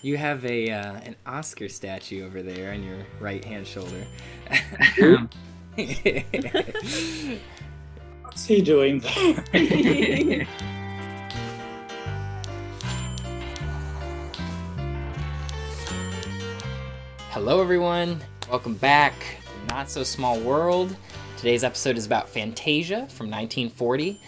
You have a an Oscar statue over there on your right hand shoulder. What's he doing there? Hello everyone, welcome back to Not So Small World. Today's episode is about Fantasia from 1940.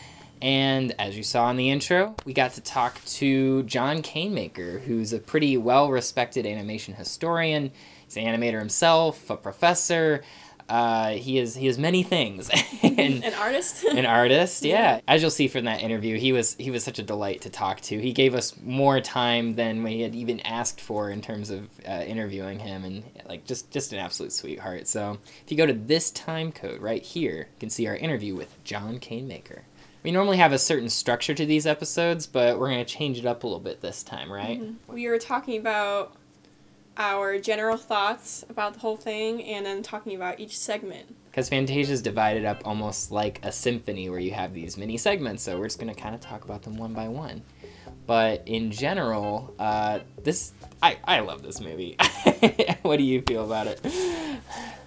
And as you saw in the intro, we got to talk to John Canemaker, who's a pretty well-respected animation historian. He's an animator himself, a professor. He is many things. And an artist. An artist, yeah. As you'll see from that interview, he was such a delight to talk to. He gave us more time than we had even asked for in terms of interviewing him, and like just an absolute sweetheart. So if you go to this time code right here, you can see our interview with John Canemaker. We normally have a certain structure to these episodes, but we're going to change it up a little bit this time, right? Mm-hmm. We were talking about our general thoughts about the whole thing and then talking about each segment. Because Fantasia is divided up almost like a symphony where you have these mini segments, so we're just going to kind of talk about them one by one. But in general, I love this movie. What do you feel about it?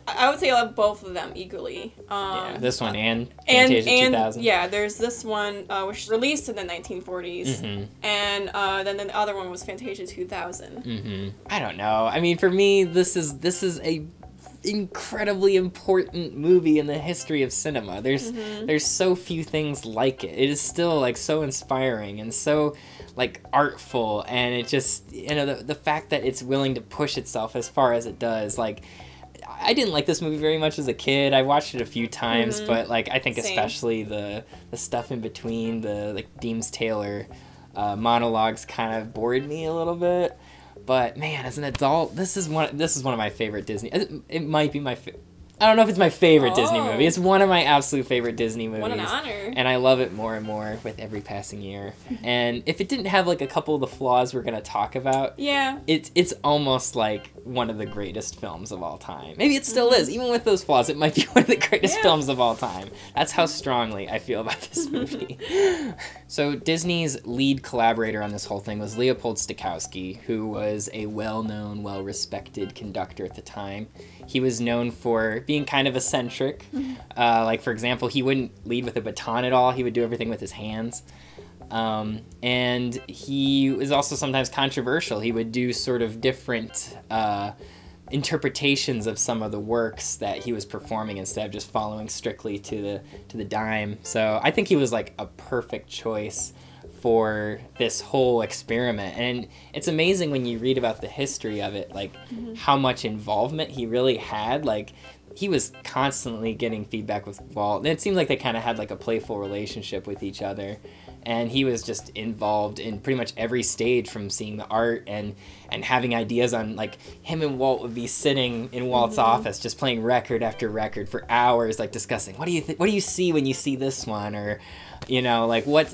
I would say I love both of them equally. Yeah, this one and Fantasia 2000. Yeah, there's this one which was released in the 1940s, mm-hmm. and then the other one was Fantasia 2000. Mm-hmm. I don't know. I mean, for me, this is a incredibly important movie in the history of cinema. There's mm-hmm. there's so few things like it. It is still like so inspiring and so like artful, and it just, you know, the fact that it's willing to push itself as far as it does, like. I didn't like this movie very much as a kid. I watched it a few times, mm-hmm. but like I think Same. Especially the stuff in between, the like Deems Taylor monologues kind of bored me a little bit. But man, as an adult, this is one of my favorite Disney. It might be my I don't know if it's my favorite Disney movie. It's one of my absolute favorite Disney movies. What an honor. And I love it more and more with every passing year. And if it didn't have like a couple of the flaws we're going to talk about, yeah, it's almost like one of the greatest films of all time. Maybe it still is. Even with those flaws, it might be one of the greatest films of all time. That's how strongly I feel about this movie. So Disney's lead collaborator on this whole thing was Leopold Stokowski, who was a well-known, well-respected conductor at the time. He was known for being kind of eccentric. Like, for example, he wouldn't lead with a baton at all. He would do everything with his hands. And he was also sometimes controversial. He would do sort of different interpretations of some of the works that he was performing instead of just following strictly to the dime. So I think he was like a perfect choice for this whole experiment, and it's amazing when you read about the history of it, like mm-hmm. how much involvement he really had. Like, he was constantly getting feedback with Walt, and it seemed like they kind of had like a playful relationship with each other, and he was just involved in pretty much every stage, from seeing the art and having ideas on, like, him and Walt would be sitting in Walt's mm-hmm. office just playing record after record for hours, like discussing what do you see when you see this one, or you know, like what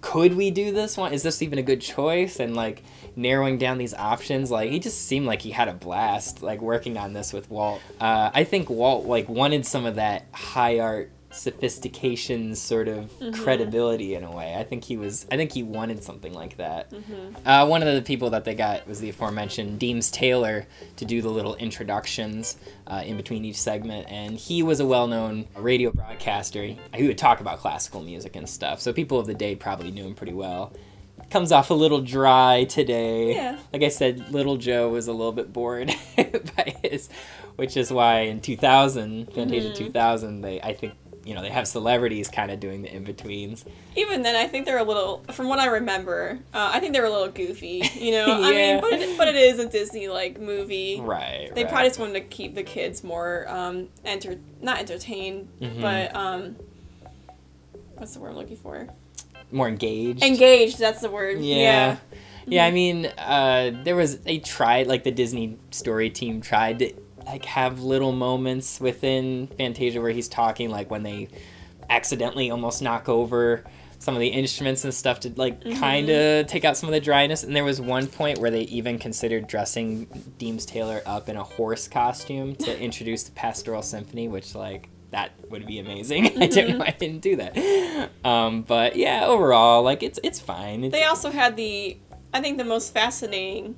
could we do this one? Is this even a good choice? And like narrowing down these options, like he just seemed like he had a blast like working on this with Walt. I think Walt like wanted some of that high art sophistication sort of mm-hmm. credibility in a way. I think he wanted something like that. Mm-hmm. One of the people that they got was the aforementioned Deems Taylor to do the little introductions in between each segment, and he was a well-known radio broadcaster who would talk about classical music and stuff, so people of the day probably knew him pretty well. Comes off a little dry today. Yeah. Like I said, little Joe was a little bit bored by his, which is why in 2000, Fantasia mm-hmm. 2000, they have celebrities kind of doing the in-betweens. Even then, I think they're a little, from what I remember, I think they were a little goofy, you know? Yeah. I mean, but it is a Disney-like movie. Right, They probably just wanted to keep the kids more, not entertained, mm-hmm. but, what's the word I'm looking for? More engaged. Engaged, that's the word. Yeah. Yeah, I mean, the Disney story team tried to like have little moments within Fantasia where he's talking, like when they accidentally almost knock over some of the instruments and stuff to like mm-hmm. kind of take out some of the dryness. And there was one point where they even considered dressing Deems Taylor up in a horse costume to introduce the Pastoral Symphony, which like that would be amazing. Mm-hmm. I didn't do that. But yeah, overall, like it's fine. They also had the I think the most fascinating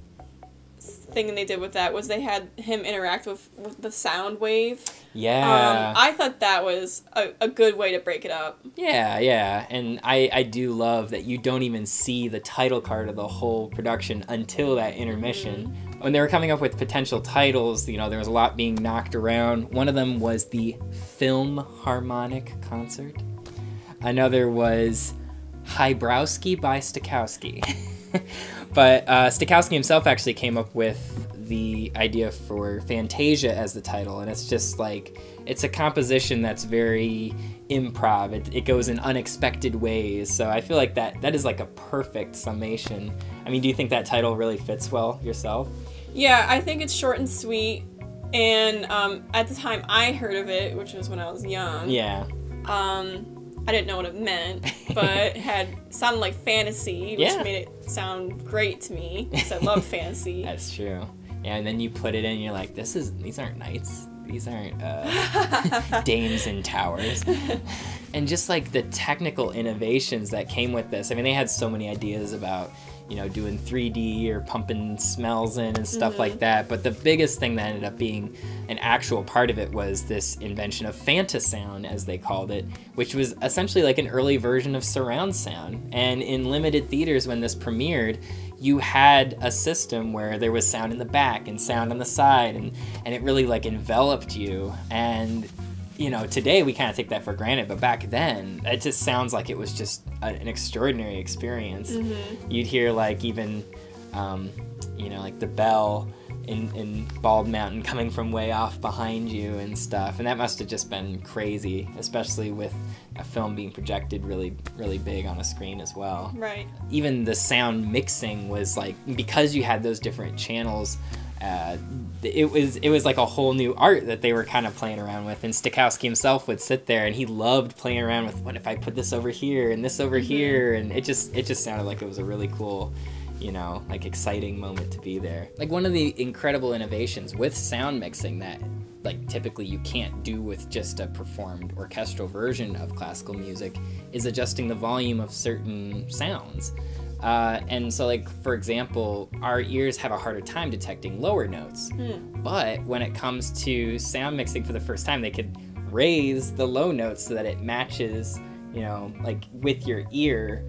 thing they did with that was they had him interact with the sound wave. Yeah. I thought that was a good way to break it up. Yeah, yeah. And I do love that you don't even see the title card of the whole production until that intermission. Mm-hmm. When they were coming up with potential titles, you know, there was a lot being knocked around. One of them was the Film Harmonic Concert. Another was High-Browski by Stokowski. But Stokowski himself actually came up with the idea for Fantasia as the title, and it's just like, it's a composition that's very improv. It goes in unexpected ways, so I feel like that is like a perfect summation. I mean, do you think that title really fits well yourself? Yeah, I think it's short and sweet, and at the time I heard of it, which was when I was young. Yeah. I didn't know what it meant, but it sounded like fantasy, which made it sound great to me, because I love fantasy. That's true. Yeah, and then you put it in, and you're like, these aren't knights. These aren't dames in towers. And just like the technical innovations that came with this. I mean, they had so many ideas about, you know, doing 3D or pumping smells in and stuff like that. But the biggest thing that ended up being an actual part of it was this invention of Fantasound, as they called it, which was essentially like an early version of surround sound. And in limited theaters when this premiered, you had a system where there was sound in the back and sound on the side, and it really like enveloped you. And you know, today we kind of take that for granted, but back then, it just sounds like it was just an extraordinary experience. Mm-hmm. You'd hear like even, you know, like the bell in Bald Mountain coming from way off behind you and stuff, and that must have just been crazy, especially with a film being projected really, really big on a screen as well. Right. Even the sound mixing was like, because you had those different channels, it was like a whole new art that they were kind of playing around with. And Stokowski himself would sit there, and he loved playing around with, what if I put this over here and this over here, and it just sounded like it was a really cool, you know, like exciting moment to be there. Like one of the incredible innovations with sound mixing that like typically you can't do with just a performed orchestral version of classical music is adjusting the volume of certain sounds. And so, like, for example, our ears have a harder time detecting lower notes. But when it comes to sound mixing for the first time, they could raise the low notes so that it matches, you know, like with your ear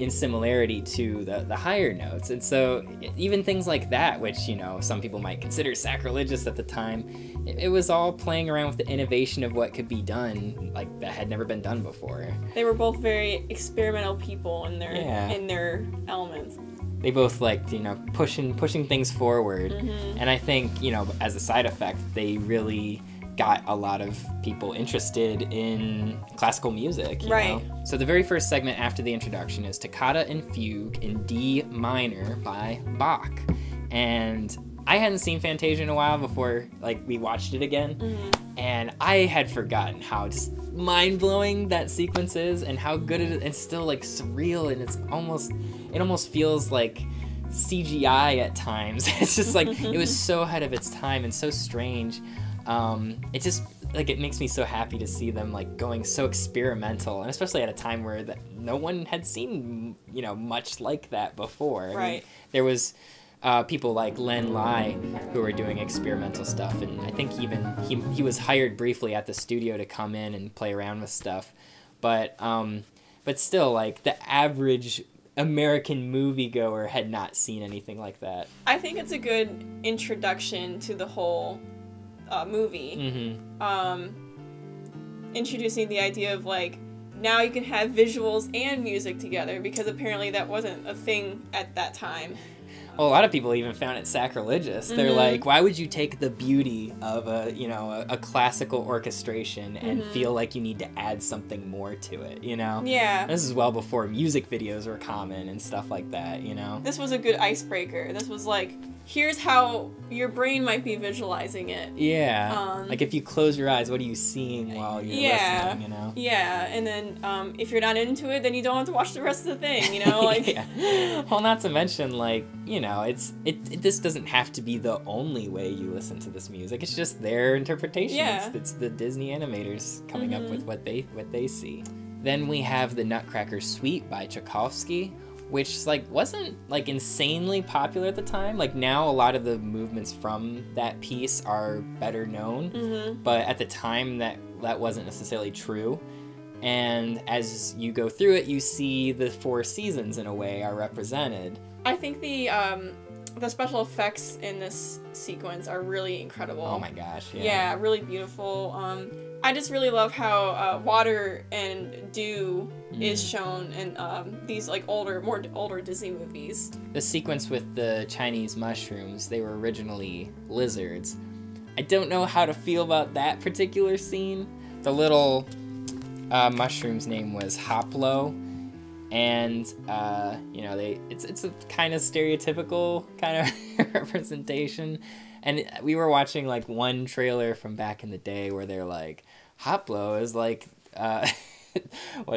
in similarity to the higher notes. And so even things like that, which, you know, some people might consider sacrilegious at the time, it was all playing around with the innovation of what could be done, like that had never been done before. They were both very experimental people in their elements. They both liked, you know, pushing things forward. And I think, you know, as a side effect, they really got a lot of people interested in classical music, you know? So the very first segment after the introduction is Toccata and Fugue in D minor by Bach. And I hadn't seen Fantasia in a while before, like, we watched it again. And I had forgotten how just mind-blowing that sequence is and how good it is. It's still, like, surreal, and it almost feels like CGI at times. It's just like, it was so ahead of its time and so strange. It just, like, it makes me so happy to see them, like, going so experimental, and especially at a time where no one had seen, you know, much like that before. Right. I mean, there was people like Len Lye who were doing experimental stuff, and I think even he was hired briefly at the studio to come in and play around with stuff. But still, like, the average American moviegoer had not seen anything like that. I think it's a good introduction to the whole movie, introducing the idea of, like, now you can have visuals and music together, because apparently that wasn't a thing at that time. Well, a lot of people even found it sacrilegious. They're like, why would you take the beauty of a classical orchestration and feel like you need to add something more to it, you know? Yeah. This is well before music videos were common and stuff like that, you know? This was a good icebreaker. This was like, here's how your brain might be visualizing it. Yeah. Like, if you close your eyes, what are you seeing while you're listening, you know? Yeah, and then if you're not into it, then you don't have to watch the rest of the thing, you know? Like, Well, not to mention, like, you know, this doesn't have to be the only way you listen to this music. It's just their interpretation. Yeah. It's the Disney animators coming up with what they see. Then we have the Nutcracker Suite by Tchaikovsky, which like wasn't like insanely popular at the time. Like now a lot of the movements from that piece are better known, but at the time that wasn't necessarily true. And as you go through it, you see the four seasons in a way are represented. I think the special effects in this sequence are really incredible. Oh my gosh, yeah. Yeah, really beautiful. I just really love how water and dew is shown in these like older Disney movies. The sequence with the Chinese mushrooms, they were originally lizards. I don't know how to feel about that particular scene. The little mushroom's name was Hoplo. And, you know, it's a kind of stereotypical kind of representation. And we were watching, like, one trailer from back in the day where they're like, Hoplo is like, what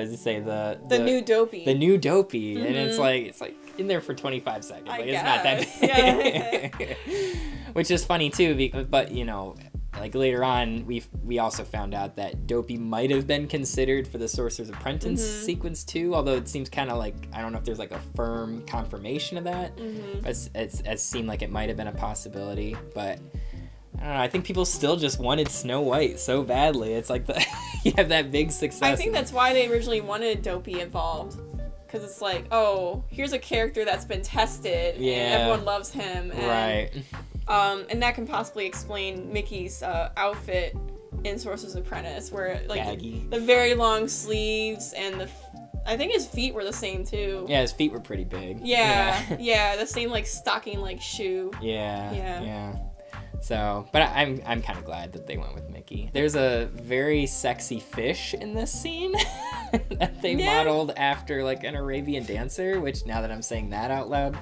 does it say? The new dopey. The new dopey. Mm-hmm. And it's like in there for 25 seconds. Like, it's not that big. Yeah. Which is funny, too, but, you know, like later on, we also found out that Dopey might have been considered for the Sorcerer's Apprentice sequence too, although it seems kind of like, I don't know if there's like a firm confirmation of that. It seemed like it might have been a possibility, but I don't know, I think people still just wanted Snow White so badly. It's like you have that big success. I think that's why they originally wanted Dopey involved, because it's like, oh, here's a character that's been tested, and everyone loves him. And and that can possibly explain Mickey's outfit in Sorcerer's Apprentice, where like the very long sleeves and I think his feet were the same too. Yeah, his feet were pretty big. Yeah, the same like stocking like shoe. Yeah. So, but I'm kind of glad that they went with Mickey. There's a very sexy fish in this scene that they modeled after like an Arabian dancer, which now that I'm saying that out loud,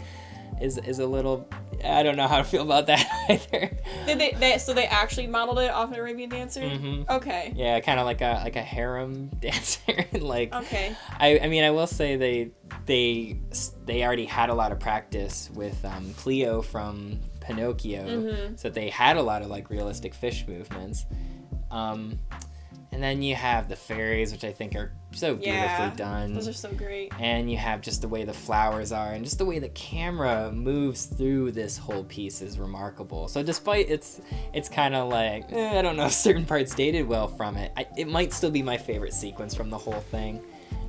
is a little, I don't know how to feel about that either. So they actually modeled it off an Arabian dancer? Okay. Yeah, kind of like a harem dancer. Okay. I mean, I will say they already had a lot of practice with Cleo from Pinocchio, so they had a lot of like realistic fish movements. And then you have the fairies, which I think are so beautifully done. Those are so great. And you have just the way the flowers are, and just the way the camera moves through this whole piece is remarkable. So despite it's kind of like, I don't know if certain parts dated well from it, it might still be my favorite sequence from the whole thing,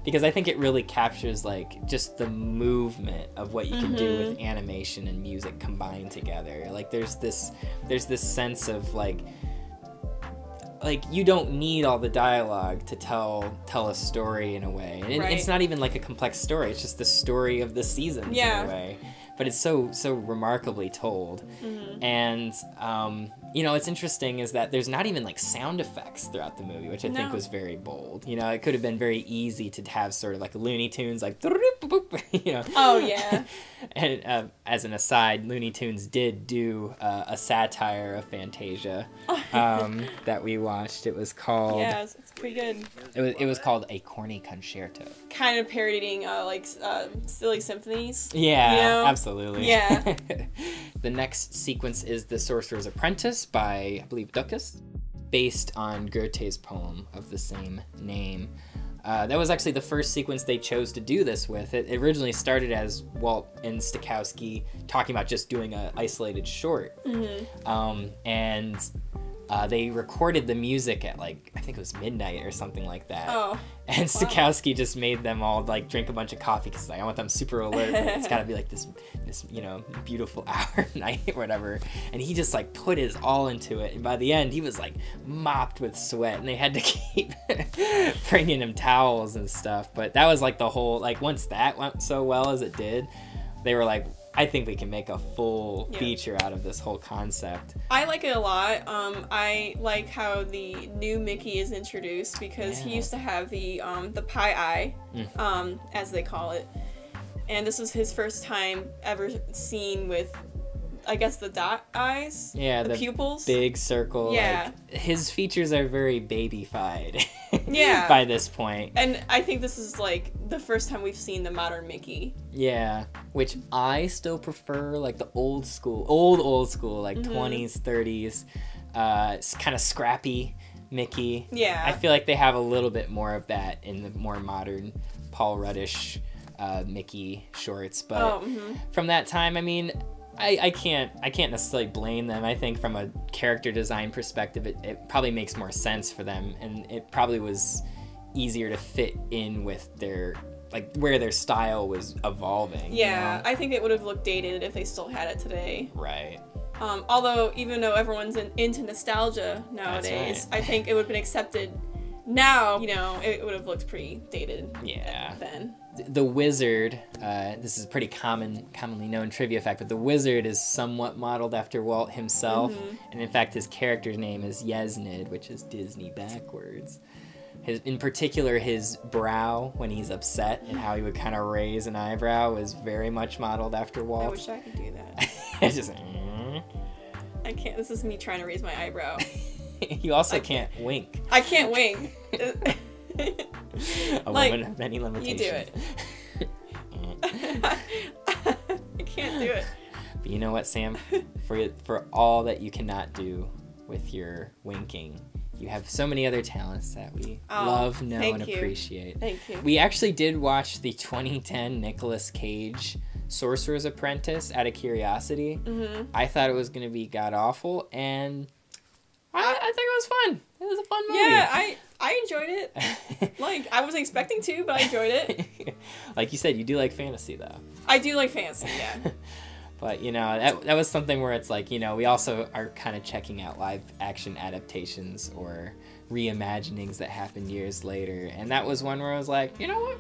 because I think it really captures like just the movement of what you can do with animation and music combined together. Like there's this sense of like you don't need all the dialogue to tell a story in a way, and it's not even like a complex story. It's just the story of the seasons in a way, but it's so remarkably told. And you know, what's interesting is that there's not even like sound effects throughout the movie, which I think was very bold. You know, it could have been very easy to have sort of like Looney Tunes, like you know. Oh yeah. And as an aside, Looney Tunes did do a satire of Fantasia that we watched. It was called... Yeah, it's pretty good. It was called A Corny Concerto. Kind of parodying silly symphonies. Yeah, you know? Absolutely. Yeah. The next sequence is The Sorcerer's Apprentice by, I believe, Dukas, based on Goethe's poem of the same name. That was actually the first sequence they chose to do this with. It originally started as Walt and Stokowski talking about just doing an isolated short. They recorded the music at like, I think it was midnight or something like that. Oh, and Stokowski just made them all like drink a bunch of coffee, because like, I want them super alert. It's got to be like this you know, beautiful hour night or whatever. And he just like put his all into it. And by the end, he was like mopped with sweat, and they had to keep bringing him towels and stuff. But that was like the whole, like once that went so well as it did, they were like, I think we can make a full feature out of this whole concept. I like it a lot. I like how the new Mickey is introduced, because he used to have the pie eye, as they call it. And this was his first time ever seen with, I guess, the dot eyes? Yeah, the pupils? Big circle. Yeah. Like, his features are very baby-fied by this point. And I think this is like the first time we've seen the modern Mickey. Yeah, which I still prefer, like the old school, like 20s, 30s, kind of scrappy Mickey. Yeah. I feel like they have a little bit more of that in the more modern Paul Ruddish Mickey shorts. But from that time, I mean, I can't necessarily blame them. I think from a character design perspective, it probably makes more sense for them, and it probably was easier to fit in with their, like, where their style was evolving. Yeah, you know? I think it would have looked dated if they still had it today. Right. Although, even though everyone's into nostalgia nowadays, I think it would have been accepted now. You know, it would have looked pretty dated. Yeah. Then. The wizard, this is a pretty commonly known trivia fact, but the wizard is somewhat modeled after Walt himself, and in fact his character's name is Yeznid, which is Disney backwards. In particular, his brow when he's upset and how he would kind of raise an eyebrow was very much modeled after Walt. I wish I could do that. It's just, I can't. This is me trying to raise my eyebrow. You also can't wink. I can't wink. A woman of many limitations. You do it. I can't do it. But you know what, Sam? For all that you cannot do with your winking, you have so many other talents that we love, know, and appreciate. Thank you. We actually did watch the 2010 Nicolas Cage Sorcerer's Apprentice out of curiosity. I thought it was going to be god-awful, and I think it was fun. It was a fun movie. Yeah, I enjoyed it. Like, I wasn't expecting to, but I enjoyed it. Like you said, you do like fantasy, though. I do like fantasy, yeah. But, you know, that was something where it's like, you know, we also are kind of checking out live action adaptations or reimaginings that happened years later. And that was one where I was like, you know what?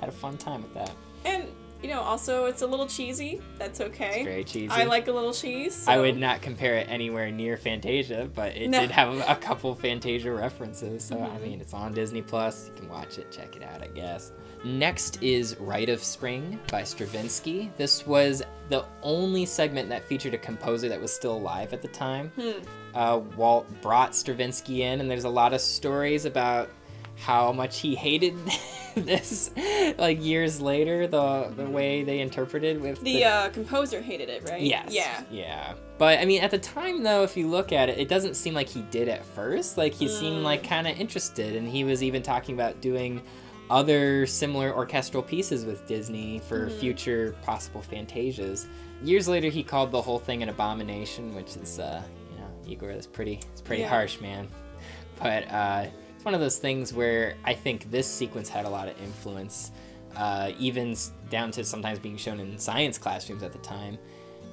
Had a fun time with that. And, you know, also, it's a little cheesy. That's okay. It's very cheesy. I like a little cheese. So. I would not compare it anywhere near Fantasia, but it did have a couple Fantasia references. So, I mean, it's on Disney+. You can watch it, check it out, I guess. Next is Rite of Spring by Stravinsky. This was the only segment that featured a composer that was still alive at the time. Walt brought Stravinsky in, and there's a lot of stories about how much he hated this, like, years later, the way they interpreted with the composer hated it, right? Yes. Yeah. Yeah. But I mean, at the time, though, if you look at it, it doesn't seem like he did at first. Like, he seemed like kind of interested, and he was even talking about doing other similar orchestral pieces with Disney for future possible Fantasias. Years later, he called the whole thing an abomination, which is, you know, Igor, that's pretty, it's pretty harsh, man. But it's one of those things where I think this sequence had a lot of influence, even down to sometimes being shown in science classrooms at the time.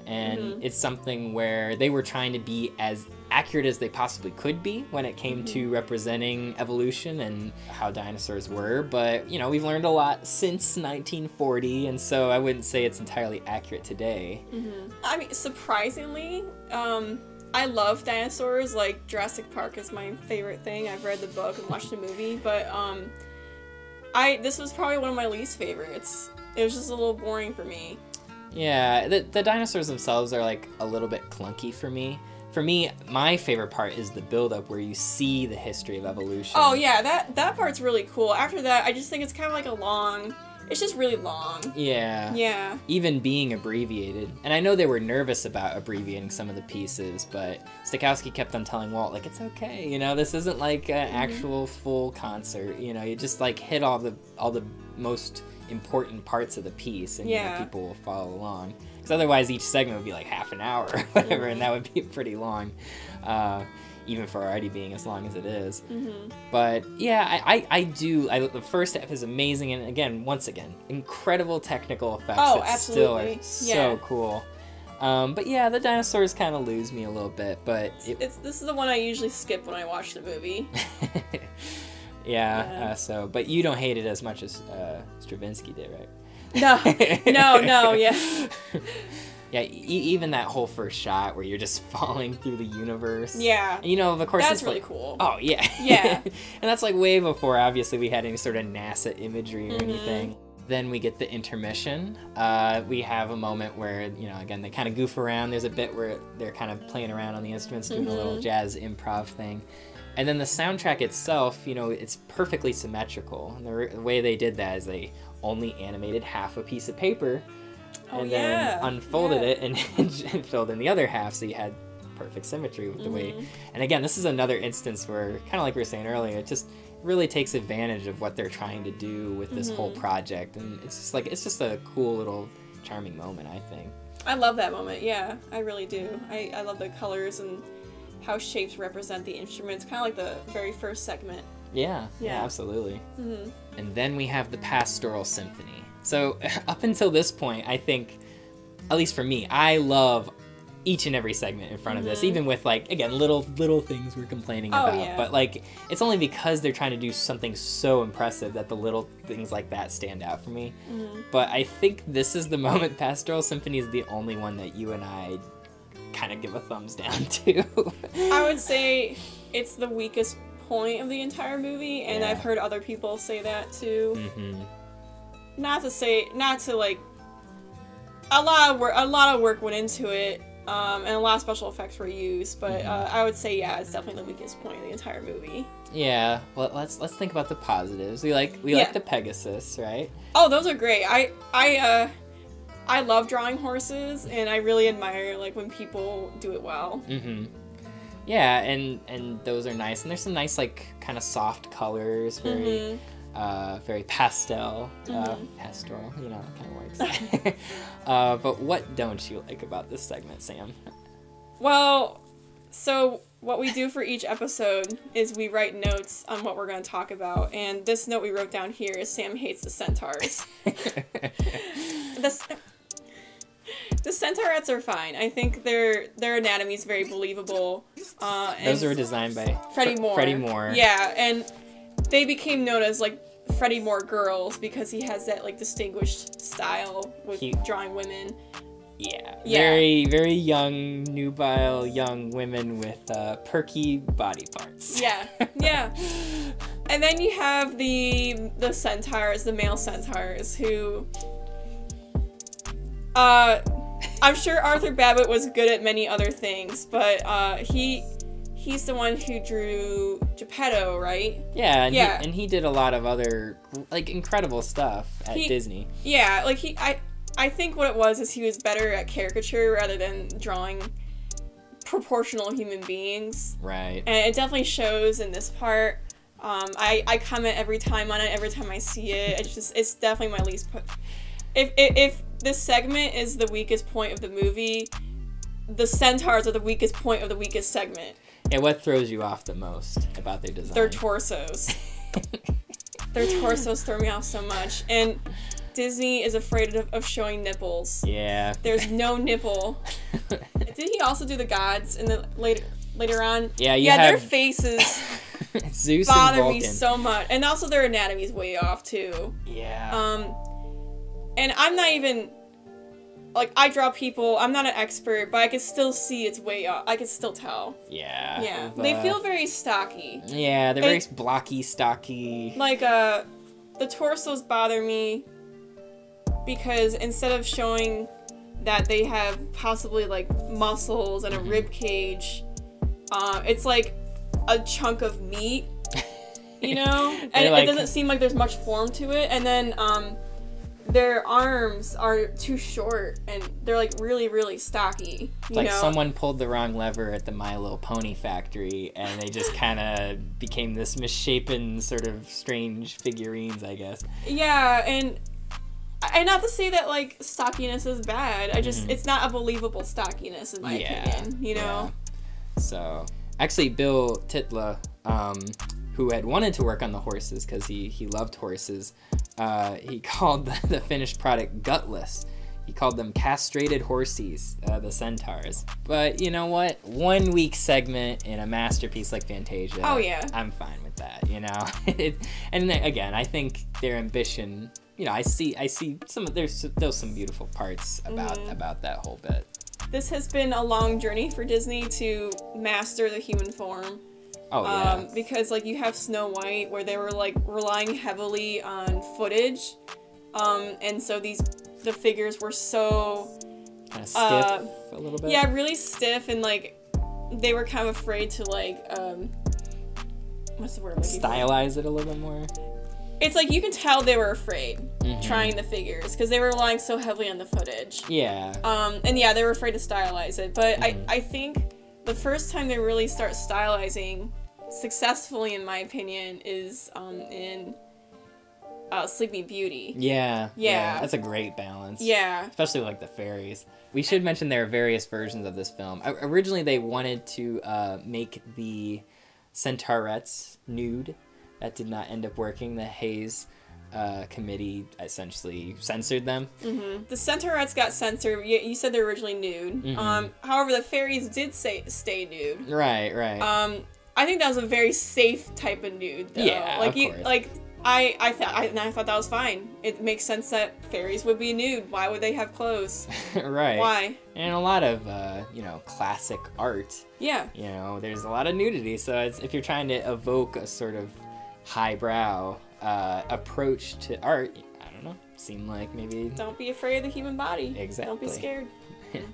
And it's something where they were trying to be as accurate as they possibly could be when it came to representing evolution and how dinosaurs were. But, you know, we've learned a lot since 1940, and so I wouldn't say it's entirely accurate today. I mean, surprisingly, I love dinosaurs. Like, Jurassic Park is my favorite thing. I've read the book and watched the movie, but this was probably one of my least favorites. It was just a little boring for me. Yeah, the dinosaurs themselves are, like, a little bit clunky for me. For me, my favorite part is the build-up where you see the history of evolution. Oh, yeah, that part's really cool. After that, I just think it's kind of like a long... It's just really long. Yeah. Yeah. Even being abbreviated. And I know they were nervous about abbreviating some of the pieces, but Stokowski kept on telling Walt, like, it's okay, you know, this isn't like an actual full concert, you know, you just, like, hit all the most important parts of the piece, and you know, people will follow along. Because otherwise, each segment would be like half an hour or whatever, and that would be pretty long, even for already being as long as it is. But yeah, the first half is amazing, and once again, incredible technical effects that still are so cool. But yeah, the dinosaurs kind of lose me a little bit, but this is the one I usually skip when I watch the movie. Yeah. But you don't hate it as much as Stravinsky did, right? No. Yeah. Yeah. Even that whole first shot where you're just falling through the universe. Yeah. And, you know, of course, that's really like, cool. Oh yeah. Yeah. And that's like way before, obviously, we had any sort of NASA imagery or anything. Then we get the intermission. We have a moment where, you know, again, they kind of goof around. There's a bit where they're kind of playing around on the instruments, doing a little jazz improv thing. And then the soundtrack itself, you know, it's perfectly symmetrical. And the way they did that is they only animated half a piece of paper and then unfolded it and filled in the other half. So you had perfect symmetry with the way. And again, this is another instance where, kind of like we were saying earlier, it just really takes advantage of what they're trying to do with this whole project, and it's just like, it's just a cool little charming moment, I think. I love that moment, yeah, I really do. I love the colors and how shapes represent the instruments, kind of like the very first segment. Yeah, yeah, absolutely. And then we have the Pastoral Symphony. So up until this point, I think, at least for me, I love each and every segment in front of this, even with, like, again, little things we're complaining about. Yeah. But, like, it's only because they're trying to do something so impressive that the little things like that stand out for me. But I think this is the moment Pastoral Symphony is the only one that you and I kind of give a thumbs down to. I would say it's the weakest point of the entire movie, and I've heard other people say that too. Not to, like, a lot of work went into it, and a lot of special effects were used, but I would say, yeah, it's definitely the weakest point of the entire movie. Yeah, well, let's think about the positives. We like the Pegasus, right? Oh, those are great. I love drawing horses, and I really admire, like, when people do it well. Yeah, and those are nice, and there's some nice, like, kind of soft colors, very very pastel, pastoral, you know, it kind of works. But what don't you like about this segment, Sam? Well, so what we do for each episode is we write notes on what we're going to talk about, and this note we wrote down here is Sam hates the centaurs. The centaurs are fine. I think their anatomy is very believable. Those were designed by Freddie Moore. Freddie Moore. Yeah, and they became known as, like, Freddie Moore girls because he has that, like, distinguished style with drawing women. Yeah. Very, very young, nubile young women with perky body parts. Yeah, yeah. And then you have the centaurs, the male centaurs, who... I'm sure Arthur Babbitt was good at many other things, but he's the one who drew Geppetto, right? Yeah, and, yeah. He did a lot of other, like, incredible stuff at Disney. Yeah, like, I think what it was is he was better at caricature rather than drawing proportional human beings. Right. And it definitely shows in this part. I comment every time on it, every time I see it. It's definitely my least... If this segment is the weakest point of the movie, the centaurs are the weakest point of the weakest segment. And what throws you off the most about their design? Their torsos. Their torsos throw me off so much. And Disney is afraid of showing nipples. Yeah. There's no nipple. Did he also do the gods in the later on? Yeah, their faces Zeus bother and Vulcan. Me so much. And also their anatomy's way off too. Yeah. And I'm not even, like, I draw people, I'm not an expert, but I can still see it's way off. I can still tell. Yeah. Yeah. They feel very stocky. Yeah, they're very blocky, stocky. Like, the torsos bother me because instead of showing that they have possibly, like, muscles and a rib cage, it's like a chunk of meat, you know? And it doesn't seem like there's much form to it. And then, their arms are too short and they're, like, really, really stocky. Like, someone pulled the wrong lever at the My Little Pony factory and they just kind of became this misshapen sort of strange figurines, I guess. Yeah, and not to say that, like, stockiness is bad. I just, it's not a believable stockiness in my opinion, you know? Yeah. So, actually, Bill Tytla, who had wanted to work on the horses because he loved horses, he called the finished product gutless. He called them castrated horsies, the centaurs. But you know what? 1 week segment in a masterpiece like Fantasia. Oh yeah. I'm fine with that, you know? And again, I think their ambition, you know, I see there's some beautiful parts about that whole bit. This has been a long journey for Disney to master the human form. Oh, yeah. Because, like, you have Snow White where they were, like, relying heavily on footage, and so the figures were so kind of stiff a little bit. Yeah, really stiff, and, like, they were kind of afraid to, like, what's the word? Stylize it a little bit more. It's like you can tell they were afraid trying the figures because they were relying so heavily on the footage. Yeah. And yeah, they were afraid to stylize it, but I think the first time they really start stylizing successfully, in my opinion, is in Sleeping Beauty. Yeah, yeah. That's a great balance. Yeah. Especially like the fairies. We should mention there are various versions of this film. Originally, they wanted to make the centaurettes nude. That did not end up working. The Hayes committee essentially censored them. Mm-hmm. The centaurettes got censored. You said they're originally nude. Mm-hmm. However, the fairies did stay nude. Right, right. I think that was a very safe type of nude, though. Yeah, like, I thought that was fine. It makes sense that fairies would be nude. Why would they have clothes? Right. Why? And a lot of, you know, classic art. Yeah. You know, there's a lot of nudity. So it's, if you're trying to evoke a sort of highbrow approach to art, I don't know, seemed like maybe... Don't be afraid of the human body. Exactly. Don't be scared.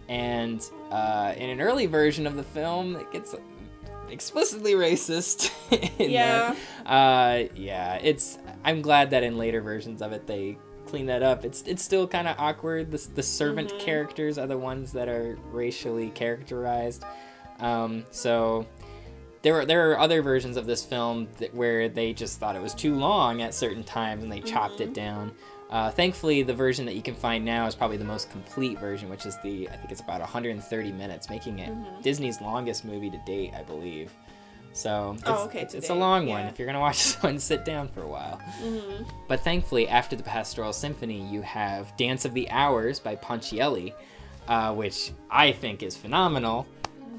And in an early version of the film, it gets... explicitly racist. Yeah. Yeah. It's. I'm glad that in later versions of it they clean that up. It's still kind of awkward. The servant mm-hmm. characters are the ones that are racially characterized. So there are other versions of this film where they just thought it was too long at certain times and they mm-hmm. chopped it down. Thankfully, the version that you can find now is probably the most complete version, which is the, I think it's about 130 minutes, making it mm-hmm. Disney's longest movie to date, I believe. So it's, it's a long one. If you're going to watch this one, sit down for a while. Mm-hmm. But thankfully, after the Pastoral Symphony, you have Dance of the Hours by Ponchielli, which I think is phenomenal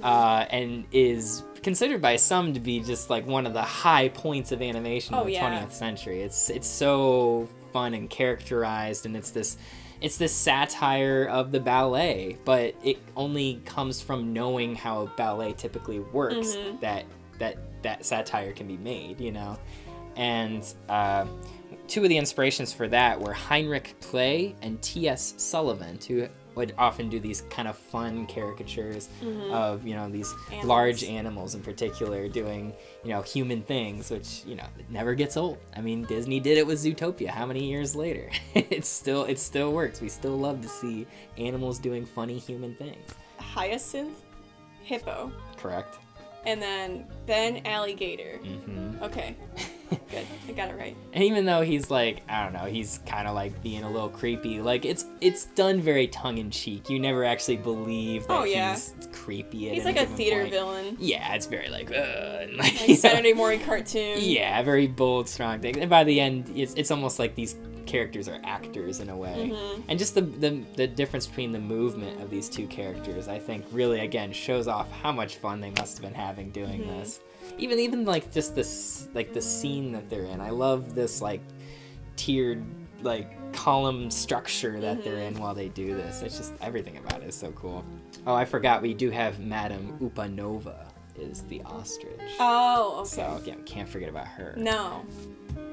and is considered by some to be just like one of the high points of animation of the 20th century. It's so... fun and characterized, and it's this satire of the ballet, but it only comes from knowing how ballet typically works mm-hmm. that satire can be made, you know. And two of the inspirations for that were Heinrich Kley and T.S. Sullivan, who would often do these kind of fun caricatures mm-hmm. of, you know, these large animals in particular doing, you know, human things, which, you know, it never gets old. I mean, Disney did it with Zootopia. How many years later? it still works. We still love to see animals doing funny human things. Hyacinth, hippo. Correct. And then alligator. Mm-hmm. Okay. Good. I got it right. And even though he's like, I don't know, he's kind of like being a little creepy, like it's done very tongue-in-cheek. You never actually believe that he's creepy at any given point. He's like a theater villain. Yeah, it's very like, and like Saturday morning cartoon. Yeah, very bold, strong thing. And by the end, it's almost like these characters are actors in a way. Mm-hmm. And just the difference between the movement of these two characters, I think, really, again, shows off how much fun they must have been having doing mm-hmm. this. Even like just this, like the scene that they're in. I love this like tiered like column structure that mm-hmm. they're in while they do this. It's just everything about it is so cool. Oh, I forgot we do have Madame Upanova is the ostrich. Oh, okay. So yeah, can't forget about her. No.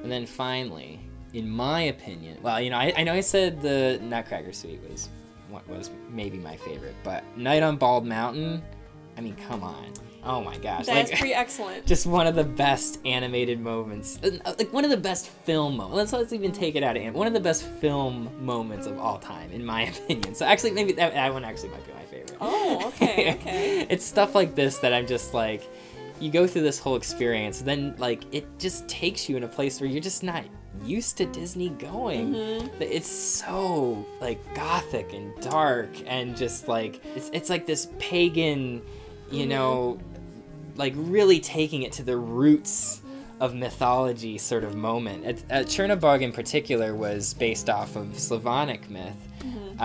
And then finally, in my opinion, well, you know, I know I said the Nutcracker Suite was maybe my favorite, but Night on Bald Mountain. I mean, come on. Oh my gosh. That's like, pretty excellent. Just one of the best animated moments. Like, one of the best film moments. Let's even take it out of one of the best film moments of all time, in my opinion. So actually, maybe that one actually might be my favorite. Oh, okay, okay. It's stuff like this that I'm just like, you go through this whole experience, then like, it just takes you in a place where you're just not used to Disney going. Mm-hmm. It's so like gothic and dark and just like, it's like this pagan, you know, like really taking it to the roots of mythology sort of moment. Chernabog in particular was based off of Slavonic myth. Mm-hmm.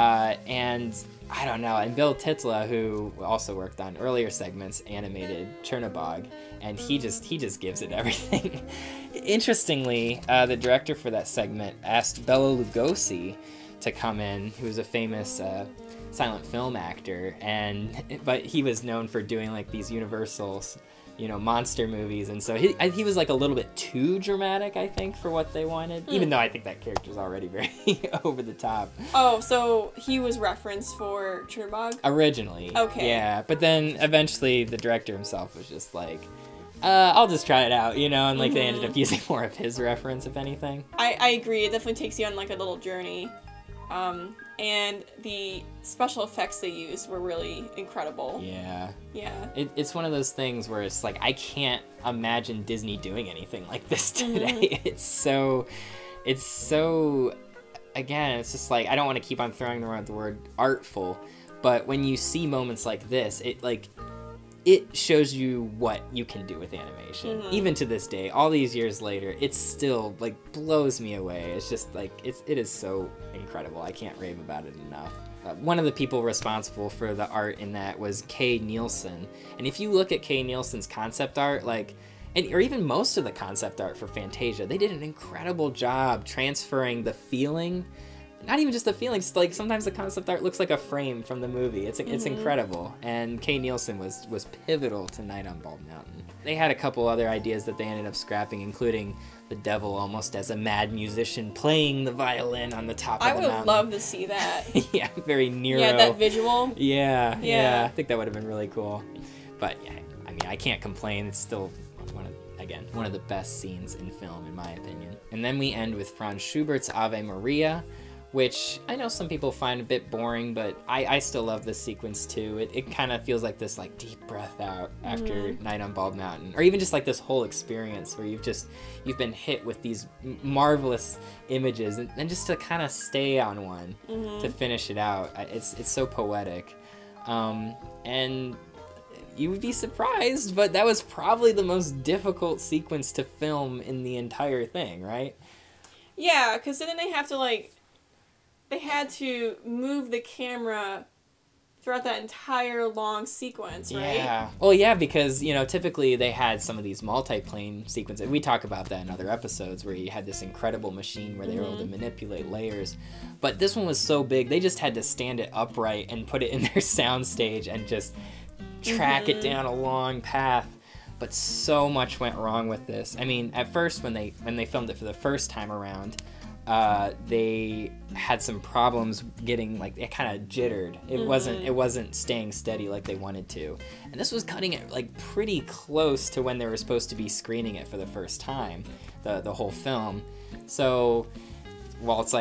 And I don't know, and Bill Tytla, who also worked on earlier segments, animated Chernabog, and he just gives it everything. Interestingly, the director for that segment asked Bela Lugosi to come in, who was a famous silent film actor, but he was known for doing like these Universal, you know, monster movies, and so he was like a little bit too dramatic, I think, for what they wanted. Even though I think that character's already very over the top. Oh, so he was referenced for Chernabog? Originally. Okay. Yeah, but then eventually the director himself was just like, I'll just try it out, you know, and like they ended up using more of his reference, if anything. I agree. It definitely takes you on like a little journey. and the special effects they used were really incredible. Yeah. Yeah. It's one of those things where it's like, I can't imagine Disney doing anything like this today. Mm-hmm. It's so, again, it's just like, I don't want to keep on throwing around the word artful, but when you see moments like this, it shows you what you can do with animation. Mm-hmm. Even to this day, all these years later, it still blows me away. It's just it is so incredible. I can't rave about it enough. One of the people responsible for the art in that was Kay Nielsen. And if you look at Kay Nielsen's concept art, or even most of the concept art for Fantasia, they did an incredible job transferring the feeling. Not even just the feelings, sometimes the concept art looks like a frame from the movie. It's incredible. And Kay Nielsen was pivotal to Night on Bald Mountain. They had a couple other ideas that they ended up scrapping, including the devil almost as a mad musician playing the violin on the top of the mountain. I would love to see that. Yeah, very Nero. Yeah, that visual. Yeah. I think that would have been really cool. But yeah, I mean, I can't complain. It's still one of the best scenes in film, in my opinion. And then we end with Franz Schubert's Ave Maria, which I know some people find a bit boring, but I still love this sequence too. It kind of feels like this deep breath out after Night on Bald Mountain, or even just this whole experience where you've been hit with these marvelous images, and just to kind of stay on one to finish it out. It's so poetic, and you would be surprised, but that was probably the most difficult sequence to film in the entire thing, right? Yeah, because then they have to they had to move the camera throughout that entire long sequence, right? Yeah. Well, yeah, because, typically they had some of these multi-plane sequences. We talk about that in other episodes where you had this incredible machine where they were able to manipulate layers. But this one was so big, they just had to stand it upright and put it in their soundstage and just track it down a long path. But so much went wrong with this. I mean, at first when they filmed it for the first time around, they had some problems getting it kind of jittered. It wasn't staying steady like they wanted to. And this was cutting it pretty close to when they were supposed to be screening it for the first time, the whole film. So well, it's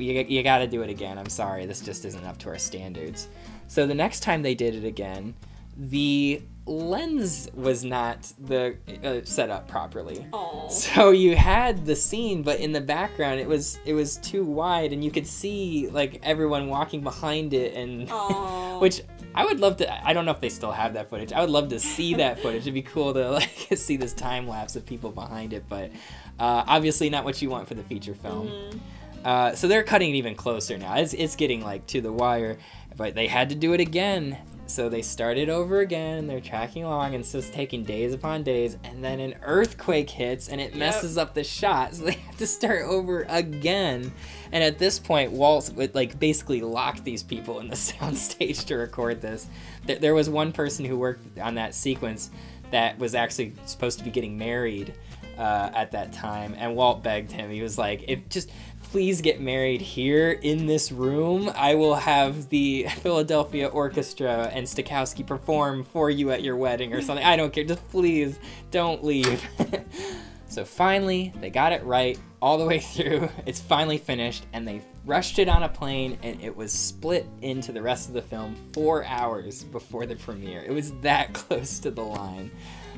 you got to do it again. I'm sorry, this just isn't up to our standards. So the next time they did it again, the lens was not set up properly. Aww. So you had the scene, but in the background it was too wide, and you could see everyone walking behind it, and which I would love to. I don't know if they still have that footage. I would love to see that footage. It'd be cool to see this time lapse of people behind it, but obviously not what you want for the feature film. So they're cutting it even closer now. It's getting to the wire, but they had to do it again. So they started over again, and they're tracking along, and it's just taking days upon days, and then an earthquake hits, and it messes up the shot, so they have to start over again. And at this point, Walt would basically lock these people in the soundstage to record this. There was one person who worked on that sequence that was actually supposed to be getting married at that time, and Walt begged him. He was like, please get married here in this room. I will have the Philadelphia Orchestra and Stokowski perform for you at your wedding or something. I don't care. Just please don't leave. So finally, they got it right all the way through. It's finally finished, and they rushed it on a plane, and it was split into the rest of the film 4 hours before the premiere. It was that close to the line.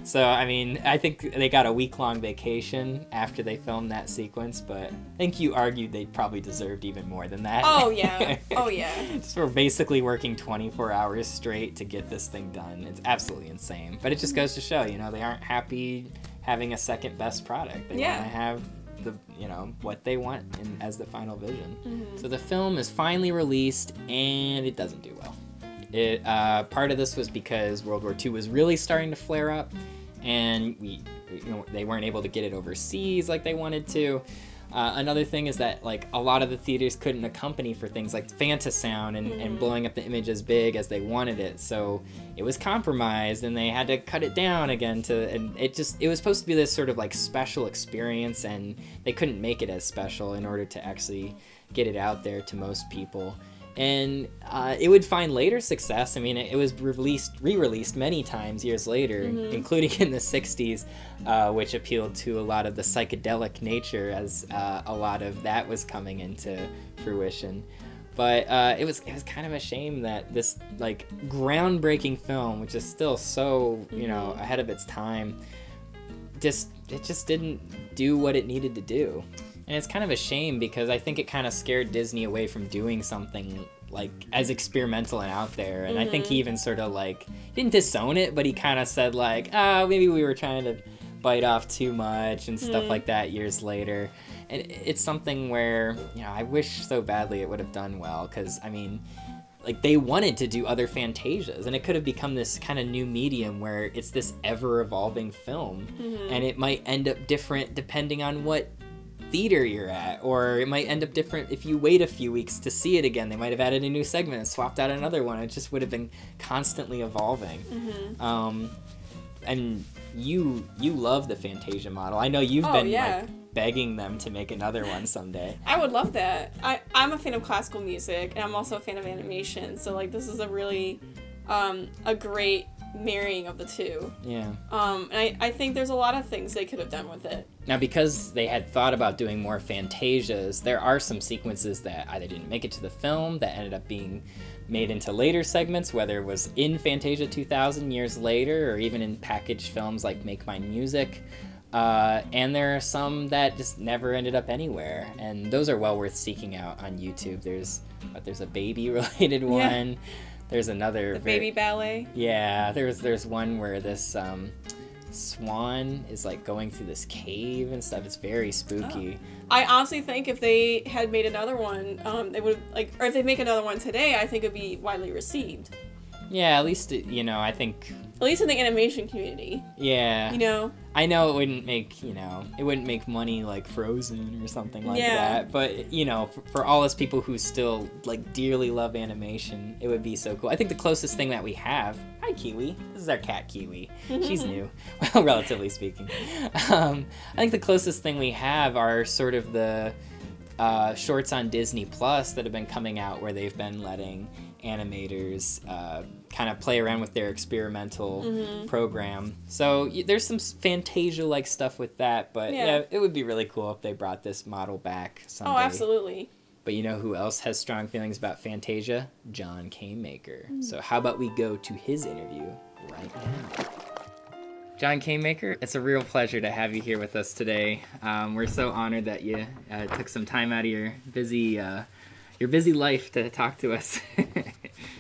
So, I mean, I think they got a week-long vacation after they filmed that sequence, but I think you argued they probably deserved even more than that. Oh, yeah. Oh, yeah. So we're basically working 24 hours straight to get this thing done. It's absolutely insane. But it just goes to show, they aren't happy having a second-best product. They want to have what they want as the final vision. So the film is finally released, and it doesn't do well. Part of this was because World War II was really starting to flare up, and they weren't able to get it overseas like they wanted to. Another thing is that a lot of the theaters couldn't accompany for things like Fantasound and blowing up the image as big as they wanted it, so it was compromised, and they had to cut it down again and it was supposed to be this sort of special experience, and they couldn't make it as special in order to actually get it out there to most people. And it would find later success. I mean, it was re-released many times years later, including in the 60s, which appealed to a lot of the psychedelic nature as a lot of that was coming into fruition. But it was kind of a shame that this like groundbreaking film, which is still so, you know, ahead of its time, just didn't do what it needed to do. And it's kind of a shame because I think it kind of scared Disney away from doing something like as experimental and out there. And I think he even sort of like didn't disown it, but he kind of said like, oh, maybe we were trying to bite off too much and stuff like that years later. And it's something where, you know, I wish so badly it would have done well, because, I mean, like, they wanted to do other Fantasias, and it could have become this kind of new medium where it's this ever-evolving film, and it might end up different depending on what theater you're at, or it might end up different if you wait a few weeks to see it again. They might have added a new segment and swapped out another one. It just would have been constantly evolving. And you love the Fantasia model. I know you've been, like, begging them to make another one someday. I would love that. I'm a fan of classical music, and I'm also a fan of animation, so like this is a really a great marrying of the two. Yeah. And I think there's a lot of things they could have done with it. Now, because they had thought about doing more Fantasias, there are some sequences that either didn't make it to the film that ended up being made into later segments, whether it was in Fantasia 2000 years later or even in packaged films like Make My Music. And there are some that just never ended up anywhere, and those are well worth seeking out on YouTube. There's a baby-related one. Yeah. There's another baby ballet. Yeah, there's one where this swan is like going through this cave and stuff. It's very spooky. Oh. I honestly think if they had made another one, they would like, or if they make another one today, I think it'd be widely received. Yeah, at least, you know, I think. At least in the animation community. Yeah. You know? I know it wouldn't make, you know, it wouldn't make money like Frozen or something like that. But, you know, for all us people who still, like, dearly love animation, it would be so cool. I think the closest thing that we have... Hi, Kiwi. This is our cat, Kiwi. She's new. Well, relatively speaking. I think the closest thing we have are sort of the shorts on Disney Plus that have been coming out where they've been letting animators kind of play around with their experimental program. So there's some Fantasia-like stuff with that, but yeah, it would be really cool if they brought this model back someday. Oh, absolutely. But you know who else has strong feelings about Fantasia? John Canemaker. So how about we go to his interview right now? John Canemaker, it's a real pleasure to have you here with us today. We're so honored that you took some time out of your busy life to talk to us.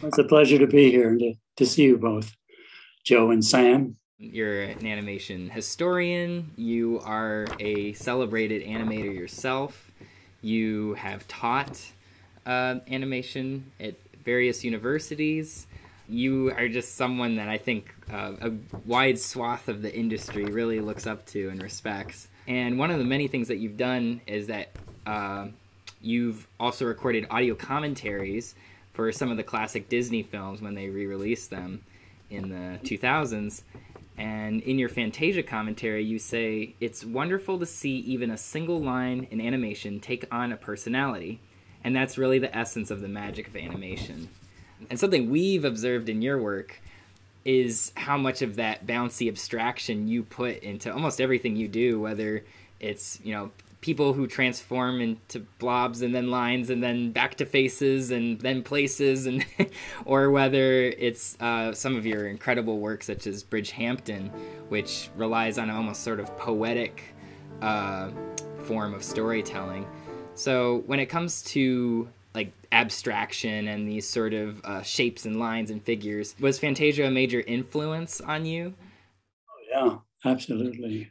It's a pleasure to be here and to see you both, Joe and Sam. You're an animation historian. You are a celebrated animator yourself. You have taught animation at various universities. You are just someone that I think a wide swath of the industry really looks up to and respects. And one of the many things that you've done is that you've also recorded audio commentaries for some of the classic Disney films when they re-released them in the 2000s. And in your Fantasia commentary, you say, "It's wonderful to see even a single line in animation take on a personality. And that's really the essence of the magic of animation." And something we've observed in your work is how much of that bouncy abstraction you put into almost everything you do, whether it's, you know, people who transform into blobs and then lines and then back to faces and then places, and or whether it's some of your incredible work such as Bridgehampton, which relies on an almost sort of poetic form of storytelling. So when it comes to like abstraction and these sort of shapes and lines and figures, was Fantasia a major influence on you? Oh yeah, absolutely.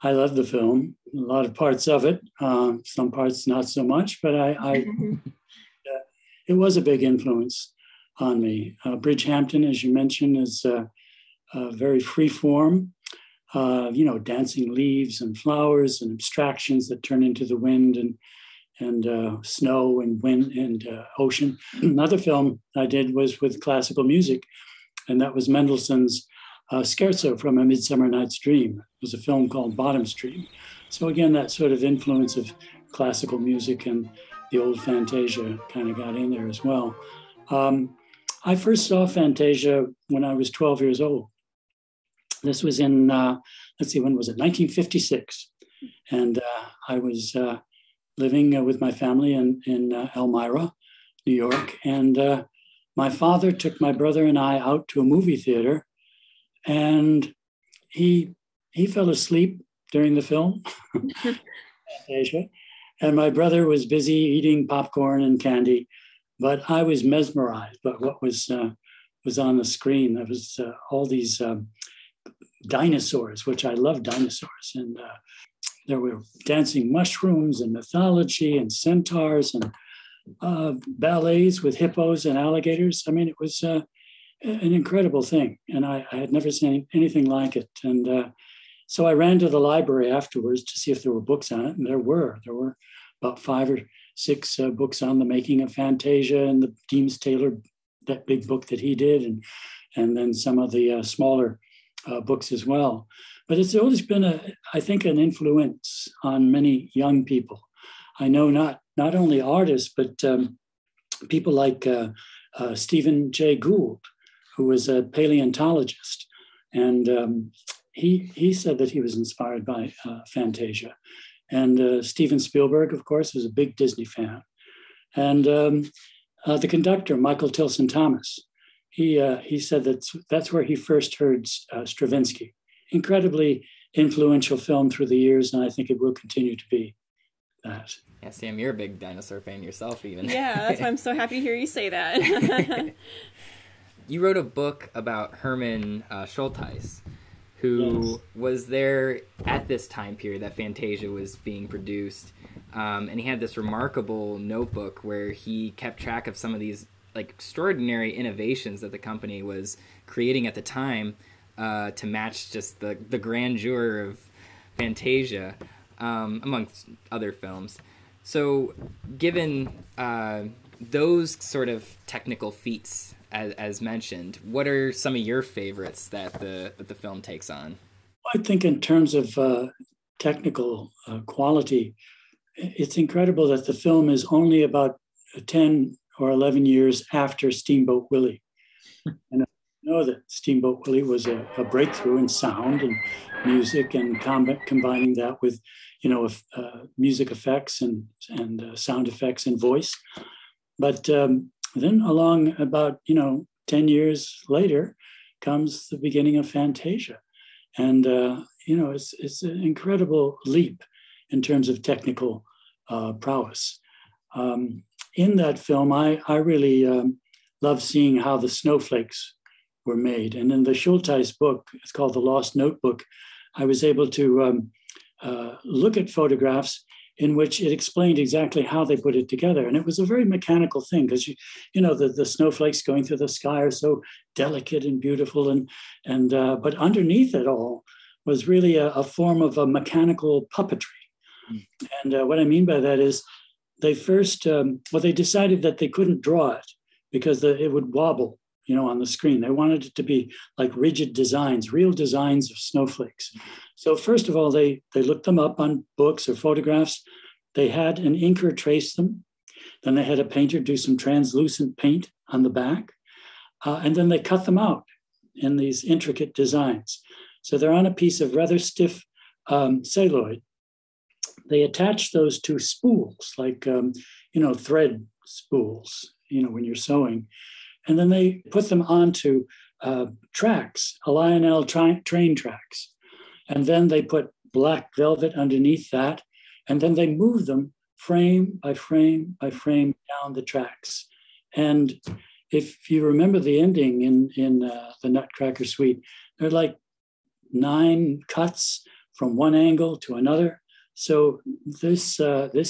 I love the film, a lot of parts of it, some parts not so much, but it was a big influence on me. Bridgehampton, as you mentioned, is very free form, you know, dancing leaves and flowers and abstractions that turn into the wind and snow and wind and ocean. Another film I did was with classical music, and that was Mendelssohn's Scherzo from A Midsummer Night's Dream. It was a film called Bottom Street. So again, that sort of influence of classical music and the old Fantasia kind of got in there as well. I first saw Fantasia when I was 12 years old. This was in, let's see, when was it? 1956. And I was living with my family in Elmira, New York. And my father took my brother and I out to a movie theater, and he fell asleep during the film. And my brother was busy eating popcorn and candy, but I was mesmerized by what was on the screen. There was all these dinosaurs, which I love dinosaurs. And there were dancing mushrooms and mythology and centaurs and ballets with hippos and alligators. I mean, it was an incredible thing. And I had never seen anything like it. And so I ran to the library afterwards to see if there were books on it. And there were about 5 or 6 books on the making of Fantasia and the Deems Taylor, that big book that he did, and then some of the smaller books as well. But it's always been, I think, an influence on many young people. I know not only artists, but people like Stephen Jay Gould, who was a paleontologist. And he said that he was inspired by Fantasia. And Steven Spielberg, of course, was a big Disney fan. And the conductor, Michael Tilson Thomas, he said that's where he first heard Stravinsky. Incredibly influential film through the years, and I think it will continue to be that. Yeah, Sam, you're a big dinosaur fan yourself, even. Yeah, that's why I'm so happy to hear you say that. You wrote a book about Herman Schultheis, who was there at this time period that Fantasia was being produced. And he had this remarkable notebook where he kept track of some of these like extraordinary innovations that the company was creating at the time to match just the grandeur of Fantasia, amongst other films. So given those sort of technical feats, as mentioned, what are some of your favorites that the film takes on? I think in terms of technical quality, it's incredible that the film is only about 10 or 11 years after Steamboat Willie. And I know that Steamboat Willie was a breakthrough in sound and music, and combining that with, you know, music effects and sound effects and voice. But then along about, you know, 10 years later comes the beginning of Fantasia. And, you know, it's an incredible leap in terms of technical prowess. In that film, I really love seeing how the snowflakes were made. And in the Schultheis book, it's called The Lost Notebook, I was able to look at photographs in which it explained exactly how they put it together. And it was a very mechanical thing, because you know, the snowflakes going through the sky are so delicate and beautiful, and but underneath it all was really a form of a mechanical puppetry. And what I mean by that is they first, well, they decided that they couldn't draw it because it would wobble, you know, on the screen. They wanted it to be like rigid designs, real designs of snowflakes. So first of all, they looked them up on books or photographs. They had an inker trace them. Then they had a painter do some translucent paint on the back. And then they cut them out in these intricate designs. So they're on a piece of rather stiff celluloid. They attach those to spools, like, you know, thread spools, you know, when you're sewing. And then they put them onto tracks, L&L train tracks. And then they put black velvet underneath that. And then they move them frame by frame by frame down the tracks. And if you remember the ending in the Nutcracker Suite, they're like 9 cuts from one angle to another. So this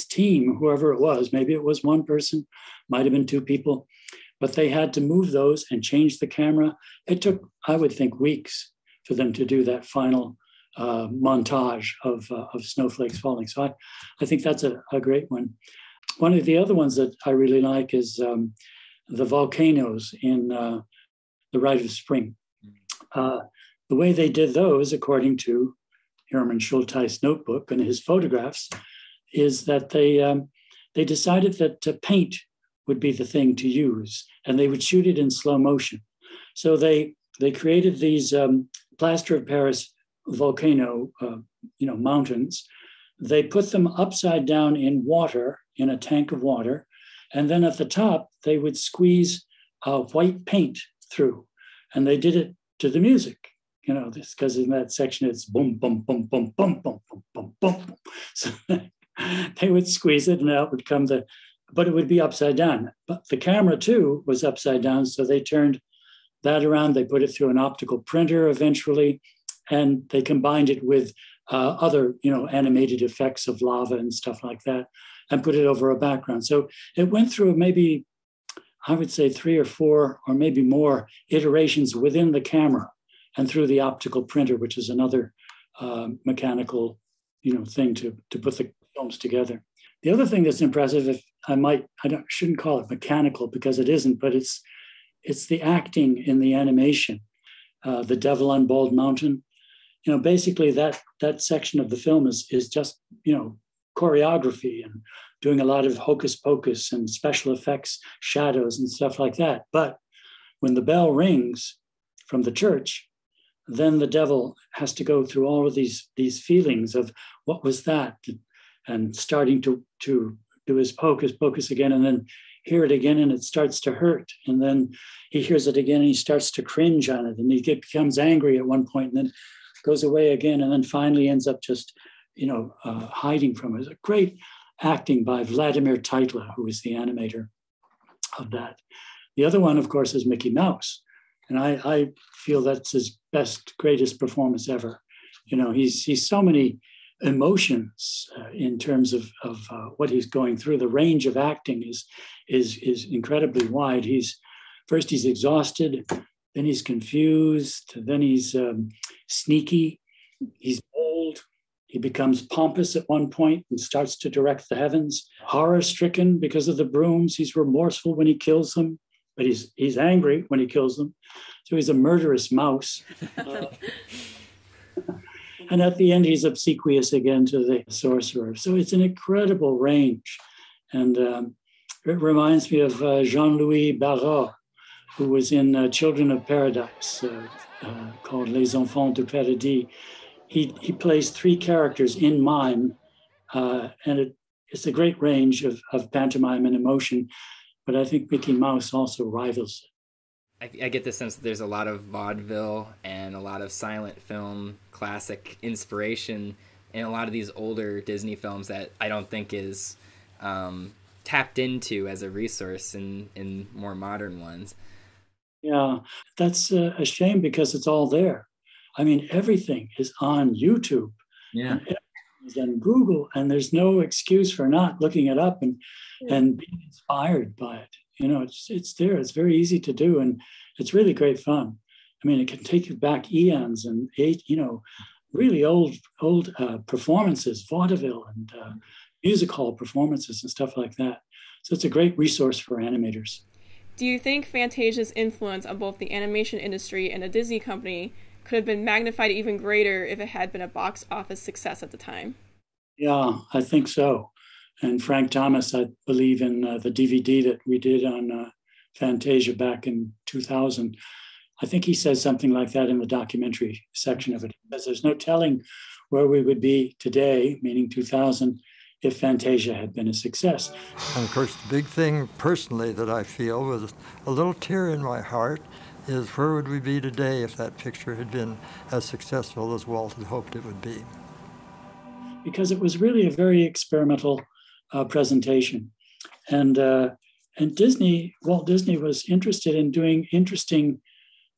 team, whoever it was, maybe it was one person, might have been 2 people, but they had to move those and change the camera. It took, I would think, weeks for them to do that final montage of snowflakes falling. So I think that's a great one. One of the other ones that I really like is the volcanoes in the Rite of Spring. The way they did those, according to Herman Schultheis' notebook and his photographs, is that they decided that paint would be the thing to use, and they would shoot it in slow motion. So they created these plaster of Paris volcano, you know, mountains, They put them upside down in water, in a tank of water, and then at the top, they would squeeze white paint through. And they did it to the music, you know, because in that section, it's boom, boom, boom, boom, boom, boom, boom, boom, boom. So they would squeeze it and out would come the, but it would be upside down. But the camera too was upside down. So they turned that around. They put it through an optical printer eventually, and they combined it with other, you know, animated effects of lava and stuff like that, and put it over a background. So it went through maybe, I would say 3 or 4 or maybe more iterations within the camera and through the optical printer, which is another mechanical, you know, thing to put the films together. The other thing that's impressive, if I might, I shouldn't call it mechanical because it isn't, but it's the acting in the animation, The Devil on Bald Mountain. You know, basically that section of the film is just, you know, choreography and doing a lot of hocus pocus and special effects, shadows and stuff like that. But when the bell rings from the church, then the devil has to go through all of these feelings of what was that, and starting to do his hocus pocus again, and then hear it again and it starts to hurt. And then he hears it again and he starts to cringe on it, and he becomes angry at one point and then goes away again, and then finally ends up just, you know, hiding from it. It's a great acting by Vladimir Tytla, who is the animator of that. The other one, of course, is Mickey Mouse. And I feel that's his best, greatest performance ever. You know, he's so many emotions in terms of what he's going through. The range of acting is incredibly wide. First he's exhausted, then he's confused, then he's sneaky, he's bold. He becomes pompous at one point and starts to direct the heavens. Horror-stricken because of the brooms, he's remorseful when he kills them, but he's angry when he kills them. So he's a murderous mouse. And at the end, he's obsequious again to the sorcerer. So it's an incredible range. And it reminds me of Jean-Louis Barrault, who was in Children of Paradise, called Les Enfants du Paradis. He plays 3 characters in mime, and it's a great range of pantomime and emotion, but I think Mickey Mouse also rivals it. I get the sense that there's a lot of vaudeville and a lot of silent film classic inspiration in a lot of these older Disney films that I don't think is tapped into as a resource in more modern ones. Yeah, that's a shame because it's all there. I mean, everything is on YouTube, yeah, and Google, and there's no excuse for not looking it up and being inspired by it. You know, it's there. It's very easy to do, and it's really great fun. I mean, it can take you back eons and, you know, really old performances, vaudeville and music hall performances and stuff like that. So it's a great resource for animators. Do you think Fantasia's influence on both the animation industry and the Disney company could have been magnified even greater if it had been a box office success at the time? Yeah, I think so. And Frank Thomas, I believe in the DVD that we did on Fantasia back in 2000, I think he says something like that in the documentary section of it, because there's no telling where we would be today, meaning 2000, if Fantasia had been a success. And of course, the big thing personally that I feel was a little tear in my heart is where would we be today if that picture had been as successful as Walt had hoped it would be? Because it was really a very experimental presentation. And Disney, Walt Disney was interested in doing interesting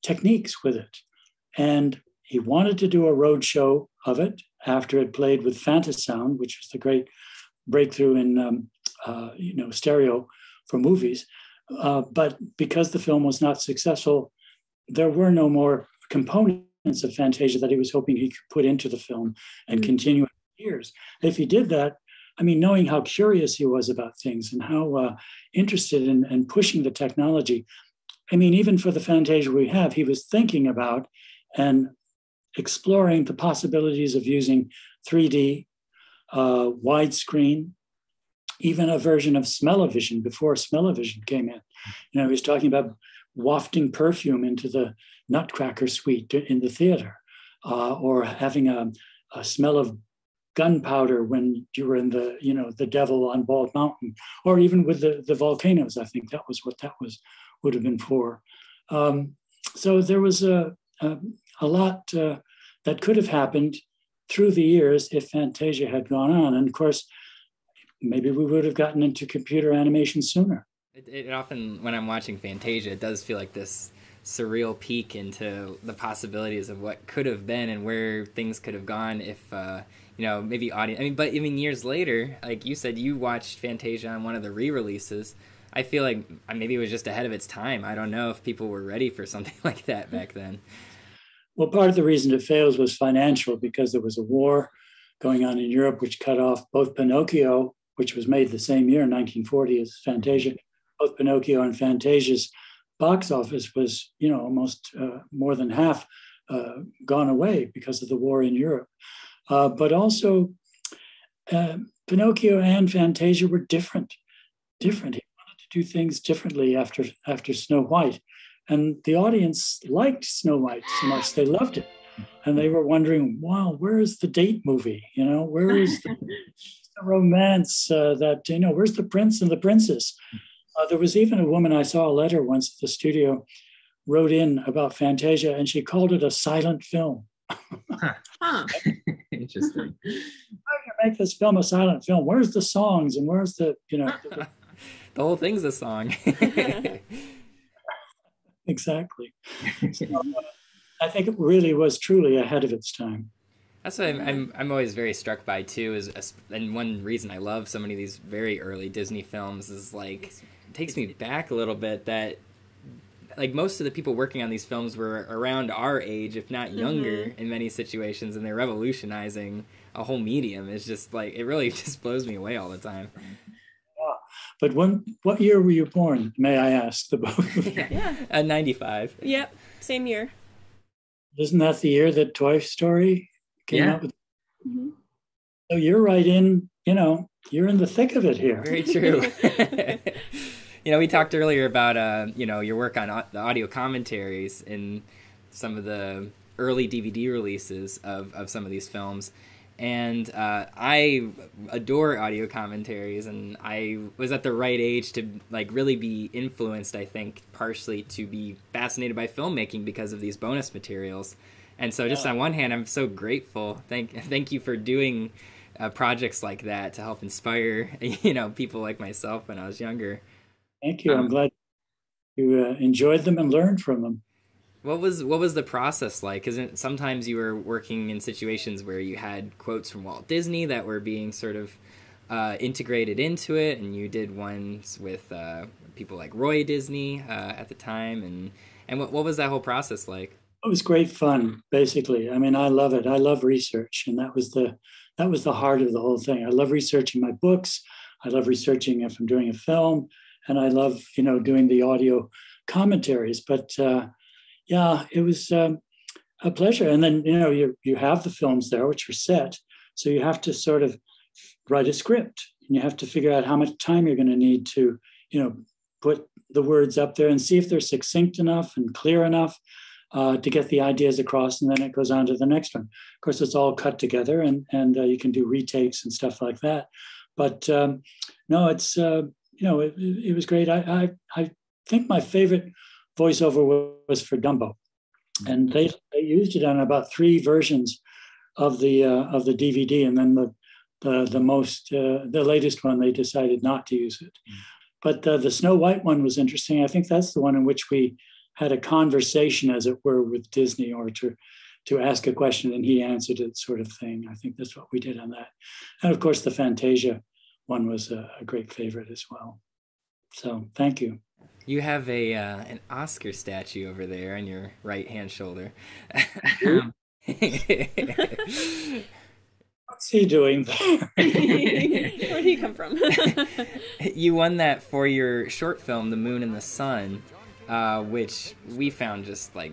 techniques with it. And he wanted to do a roadshow of it after it played with Fantasound, which was the great breakthrough in you know, stereo for movies. But because the film was not successful, there were no more components of Fantasia that he was hoping he could put into the film and continue it for years. If he did that, I mean, knowing how curious he was about things and how interested in pushing the technology, I mean, even for the Fantasia we have, he was thinking about and exploring the possibilities of using 3D, widescreen, even a version of smell-o-vision before smell-o-vision came in. You know, he was talking about wafting perfume into the Nutcracker Suite in the theater, or having a smell of gunpowder when you were in the, you know, the devil on Bald Mountain, or even with the volcanoes. I think that was what that was, would have been for. So there was a lot that could have happened through the years if Fantasia had gone on. And of course, maybe we would have gotten into computer animation sooner. It often, when I'm watching Fantasia, it does feel like this surreal peek into the possibilities of what could have been and where things could have gone if, you know, maybe audience. I mean, but even years later, like you said, you watched Fantasia on one of the re-releases. I feel like maybe it was just ahead of its time. I don't know if people were ready for something like that back then. Well, part of the reason it fails was financial, because there was a war going on in Europe, which cut off both Pinocchio, which was made the same year, 1940, as Fantasia. Both Pinocchio and Fantasia's box office was, you know, almost more than half gone away because of the war in Europe. But also, Pinocchio and Fantasia were different. He wanted to do things differently after Snow White. And the audience liked Snow White so much, they loved it. And they were wondering, wow, where is the date movie? You know, where is the romance that, you know, where's the prince and the princess? There was even a woman, I saw a letter once at the studio, wrote in about Fantasia, and she called it a silent film. Huh. Interesting. How do you make this film a silent film? Where's the songs and where's the, you know. The whole thing's a song. Exactly. So, I think it really was truly ahead of its time. That's what I'm always very struck by too. And one reason I love so many of these very early Disney films is, like, it takes me back a little bit that, like, most of the people working on these films were around our age, if not younger, in many situations, and they're revolutionizing a whole medium. It's just like, it really just blows me away all the time. But what year were you born, may I ask, the both of you? Yeah, 95. Yep, same year. Isn't that the year that Toy Story came out with? Mm-hmm. So you're right in, you know, you're in the thick of it here. Very true. You know, we talked earlier about, you know, your work on the audio commentaries in some of the early DVD releases of some of these films. And I adore audio commentaries, and I was at the right age to, like, really be influenced, I think, partially to be fascinated by filmmaking because of these bonus materials. And so just on one hand, I'm so grateful. Thank you for doing projects like that to help inspire, you know, people like myself when I was younger. Thank you. I'm glad you enjoyed them and learned from them. What was the process like? Isn't sometimes you were working in situations where you had quotes from Walt Disney that were being sort of integrated into it, and you did ones with people like Roy Disney at the time, and what was that whole process like? It was great fun, basically. I mean, I love it. I love research, and that was the heart of the whole thing. I love researching my books. I love researching if I'm doing a film, and I love, you know, doing the audio commentaries, but. Yeah, it was a pleasure. And then, you know, you have the films there, which are set. So you have to sort of write a script, and you have to figure out how much time you're going to need to, you know, put the words up there and see if they're succinct enough and clear enough to get the ideas across. And then it goes on to the next one. Of course, it's all cut together, and you can do retakes and stuff like that. But no, it's, you know, it was great. I think my favorite voiceover was for Dumbo, and they used it on about 3 versions of the DVD, and then the latest one they decided not to use it. But the Snow White one was interesting. I think that's the one in which we had a conversation, as it were, with Disney, or to ask a question and he answered it, sort of thing. I think that's what we did on that. And of course, the Fantasia one was a great favorite as well. So thank you. You have a an Oscar statue over there on your right-hand shoulder. What's he doing there? Where'd he come from? You won that for your short film, The Moon and the Sun, which we found just, like,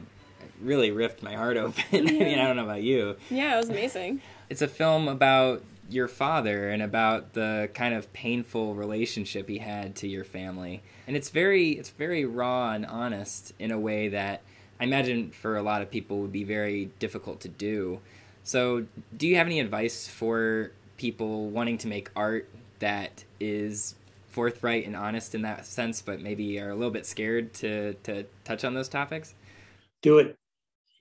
really ripped my heart open. Yeah. I mean, I don't know about you. Yeah, it was amazing. It's a film about your father and about the kind of painful relationship he had to your family. And it's very raw and honest in a way that I imagine for a lot of people would be very difficult to do. So do you have any advice for people wanting to make art that is forthright and honest in that sense, but maybe are a little bit scared to touch on those topics? Do it.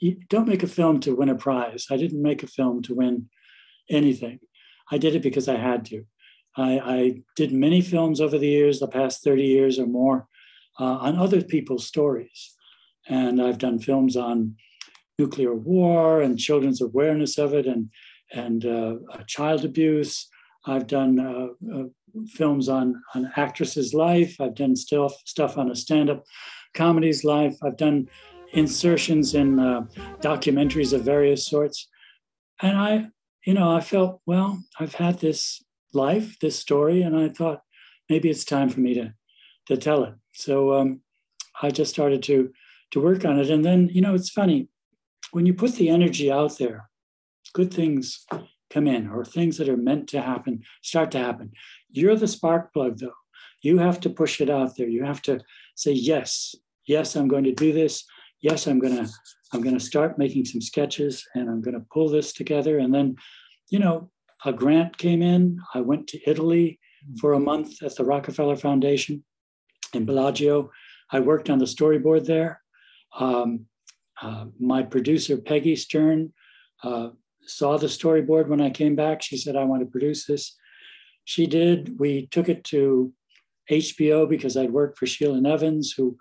You don't make a film to win a prize. I didn't make a film to win anything. I did it because I had to. I did many films over the years, the past 30 years or more, on other people's stories. And I've done films on nuclear war and children's awareness of it and child abuse. I've done films on actresses' life. I've done stuff on a stand-up comedy's life. I've done insertions in documentaries of various sorts. And I felt, well, I've had this life, this story, and I thought maybe it's time for me to tell it. So I just started to work on it. And then, it's funny, when you put the energy out there, good things come in, or things that are meant to happen start to happen. You're the spark plug, though. You have to push it out there. You have to say, yes, I'm going to do this. Yes, I'm going to start making some sketches, and I'm going to pull this together. And then, a grant came in. I went to Italy for a month at the Rockefeller Foundation in Bellagio. I worked on the storyboard there. My producer, Peggy Stern, saw the storyboard when I came back. She said, I want to produce this. She did. We took it to HBO because I'd worked for Sheila Evans, who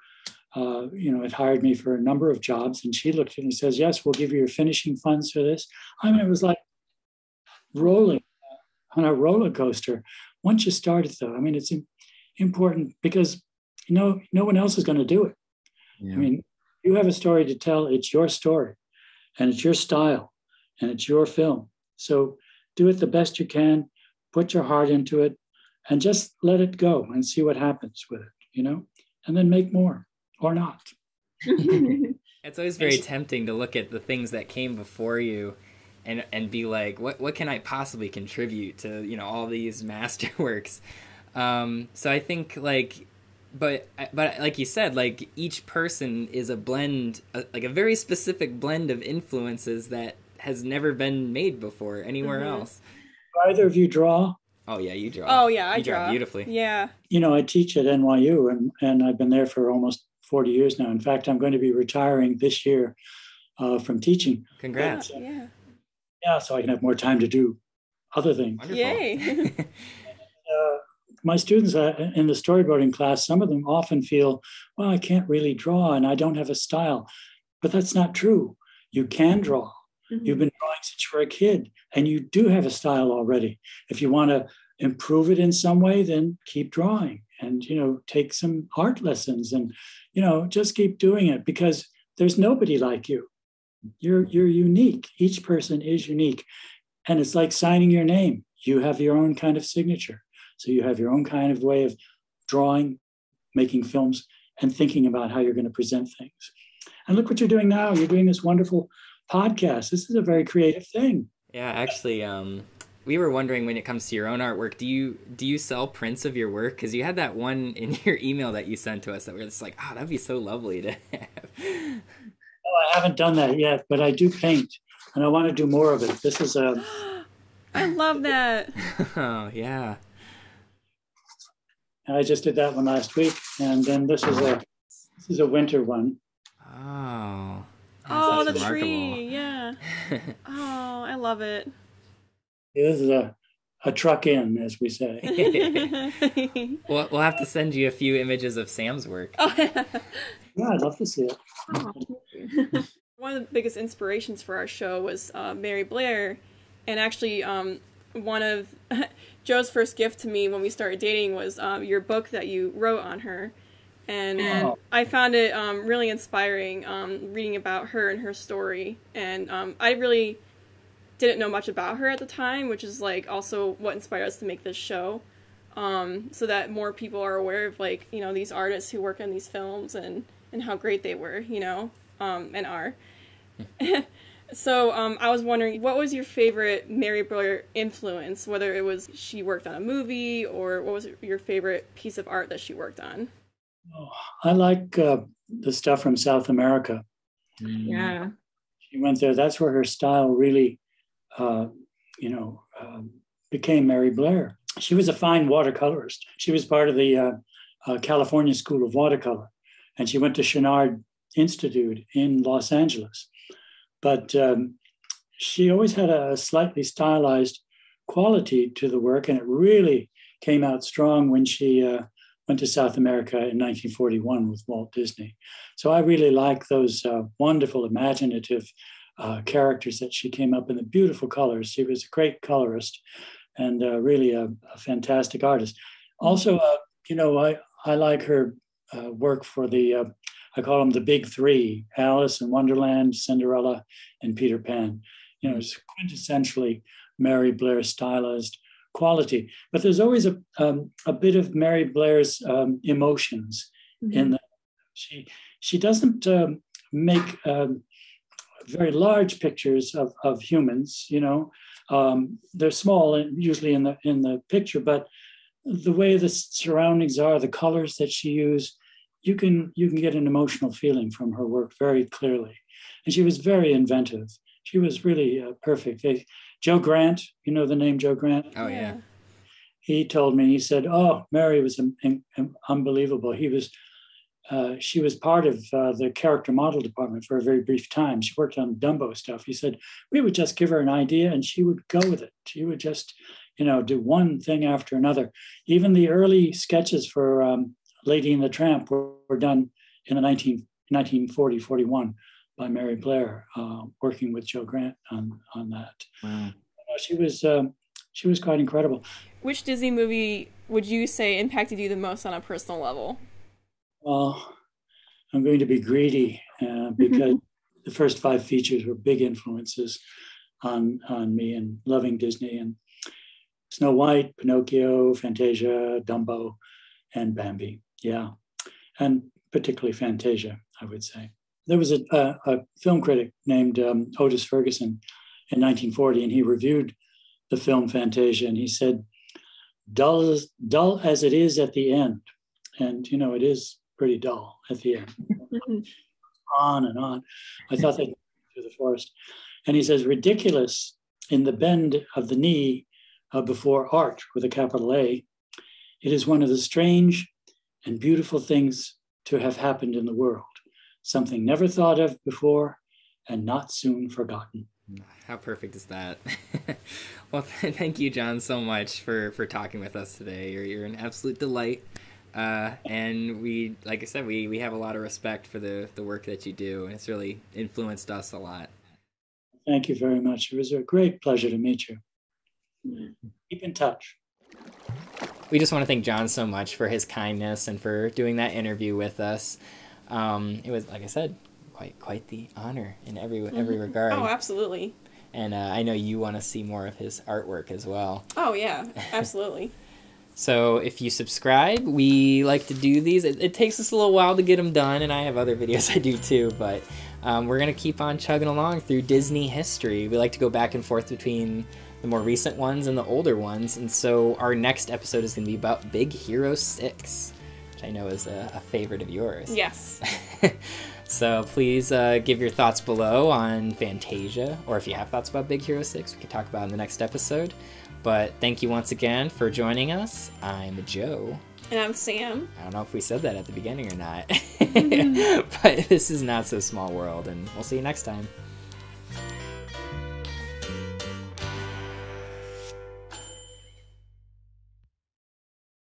had hired me for a number of jobs. And she looked at it and says, yes, we'll give you your finishing funds for this. I mean, it was like rolling on a roller coaster. Once you start it, though, I mean, it's important because, no one else is going to do it. Yeah. I mean, you have a story to tell. It's your story, and it's your style, and it's your film. So do it the best you can, put your heart into it, and just let it go and see what happens with it, and then make more. Or not. It's always very tempting to look at the things that came before you and be like, what can I possibly contribute to, all these masterworks? So I think but like you said, like each person is a blend, like a very specific blend of influences that has never been made before anywhere else. Do either of you draw? Oh, yeah, you draw. Oh, yeah, I draw beautifully. Yeah. I teach at NYU and I've been there for almost 40 years now. In fact, I'm going to be retiring this year from teaching. Congrats. Yeah, so I can have more time to do other things. Wonderful. Yay. My students in the storyboarding class, some of them often feel, well, I can't really draw and I don't have a style. But that's not true. You can draw. Mm-hmm. You've been drawing since you were a kid, and you do have a style already. If you want to improve it in some way, then keep drawing and, take some art lessons and, just keep doing it because there's nobody like you. You're unique. Each person is unique. And it's like signing your name. You have your own kind of signature. So you have your own kind of way of drawing, making films, and thinking about how you're going to present things. And look what you're doing now. You're doing this wonderful podcast. This is a very creative thing. Yeah, actually, we were wondering, when it comes to your own artwork, do you sell prints of your work? Because you had that one in your email that you sent to us that we were just like, oh, that'd be so lovely to have. Oh, I haven't done that yet, but I do paint, and I want to do more of it. This is a... I love that. Oh, yeah. I just did that one last week, and then this is a winter one. Oh. Oh, the tree, yeah. Oh, I love it. This is a truck in, as we say. We'll have to send you a few images of Sam's work. Oh, yeah, I'd love to see it. Oh, thank you. One of the biggest inspirations for our show was Mary Blair. And actually, one of Joe's first gift to me when we started dating was your book that you wrote on her. And I found it really inspiring reading about her and her story. And I really didn't know much about her at the time, which is also what inspired us to make this show, so that more people are aware of these artists who work on these films and how great they were, and are. So I was wondering, what was your favorite Mary Blair influence? Whether it was she worked on a movie, or what was your favorite piece of art that she worked on? Oh, I like the stuff from South America. Yeah. She went there. That's where her style really became Mary Blair. She was a fine watercolorist. She was part of the California School of Watercolor, and she went to Chouinard Institute in Los Angeles. But she always had a slightly stylized quality to the work, and it really came out strong when she went to South America in 1941 with Walt Disney. So I really like those wonderful, imaginative characters that she came up in, the beautiful colors. She was a great colorist and really a fantastic artist. Also, I like her work for the, I call them the big three, Alice in Wonderland, Cinderella, and Peter Pan. You know, it's quintessentially Mary Blair stylized quality. But there's always a bit of Mary Blair's emotions in that. She doesn't make very large pictures of humans, you know. They're small and usually in the picture, but the way the surroundings are, the colors that she used, you can get an emotional feeling from her work very clearly. And she was very inventive. She was really perfect. Joe Grant, you know the name Joe Grant? Oh, yeah. He told me, he said, oh, Mary was unbelievable. She was part of the character model department for a very brief time. She worked on Dumbo stuff. He said, we would just give her an idea and she would go with it. She would just, do one thing after another. Even the early sketches for Lady and the Tramp were done in the 1940-41 by Mary Blair, working with Joe Grant on that. Wow. She was quite incredible. Which Disney movie would you say impacted you the most on a personal level? Well, I'm going to be greedy because the first five features were big influences on me and loving Disney, and Snow White, Pinocchio, Fantasia, Dumbo, and Bambi. Yeah, and particularly Fantasia, I would say. There was a film critic named Otis Ferguson in 1940, and he reviewed the film Fantasia, and he said, dull as it is at the end. And, it is pretty dull at the end. On and on. I thought they'd go through the forest. And he says, ridiculous in the bend of the knee before art, with a capital A. It is one of the strange and beautiful things to have happened in the world. Something never thought of before and not soon forgotten. How perfect is that? Well, thank you, John, so much for talking with us today. You're an absolute delight. And we, like I said, we have a lot of respect for the work that you do, and it's really influenced us a lot. Thank you very much. It was a great pleasure to meet you. Keep in touch. We just want to thank John so much for his kindness and for doing that interview with us. It was, like I said, quite the honor in every regard. Oh, absolutely. And I know you want to see more of his artwork as well. Oh, yeah, absolutely. So if you subscribe, we like to do these. It takes us a little while to get them done, and I have other videos I do too, but we're going to keep on chugging along through Disney history. We like to go back and forth between the more recent ones and the older ones, and so our next episode is going to be about Big Hero 6, which I know is a favorite of yours. Yes. So please give your thoughts below on Fantasia, or if you have thoughts about Big Hero 6, we can talk about it in the next episode. But thank you once again for joining us. I'm Joe. And I'm Sam. I don't know if we said that at the beginning or not. But this is Not So Small World, and we'll see you next time.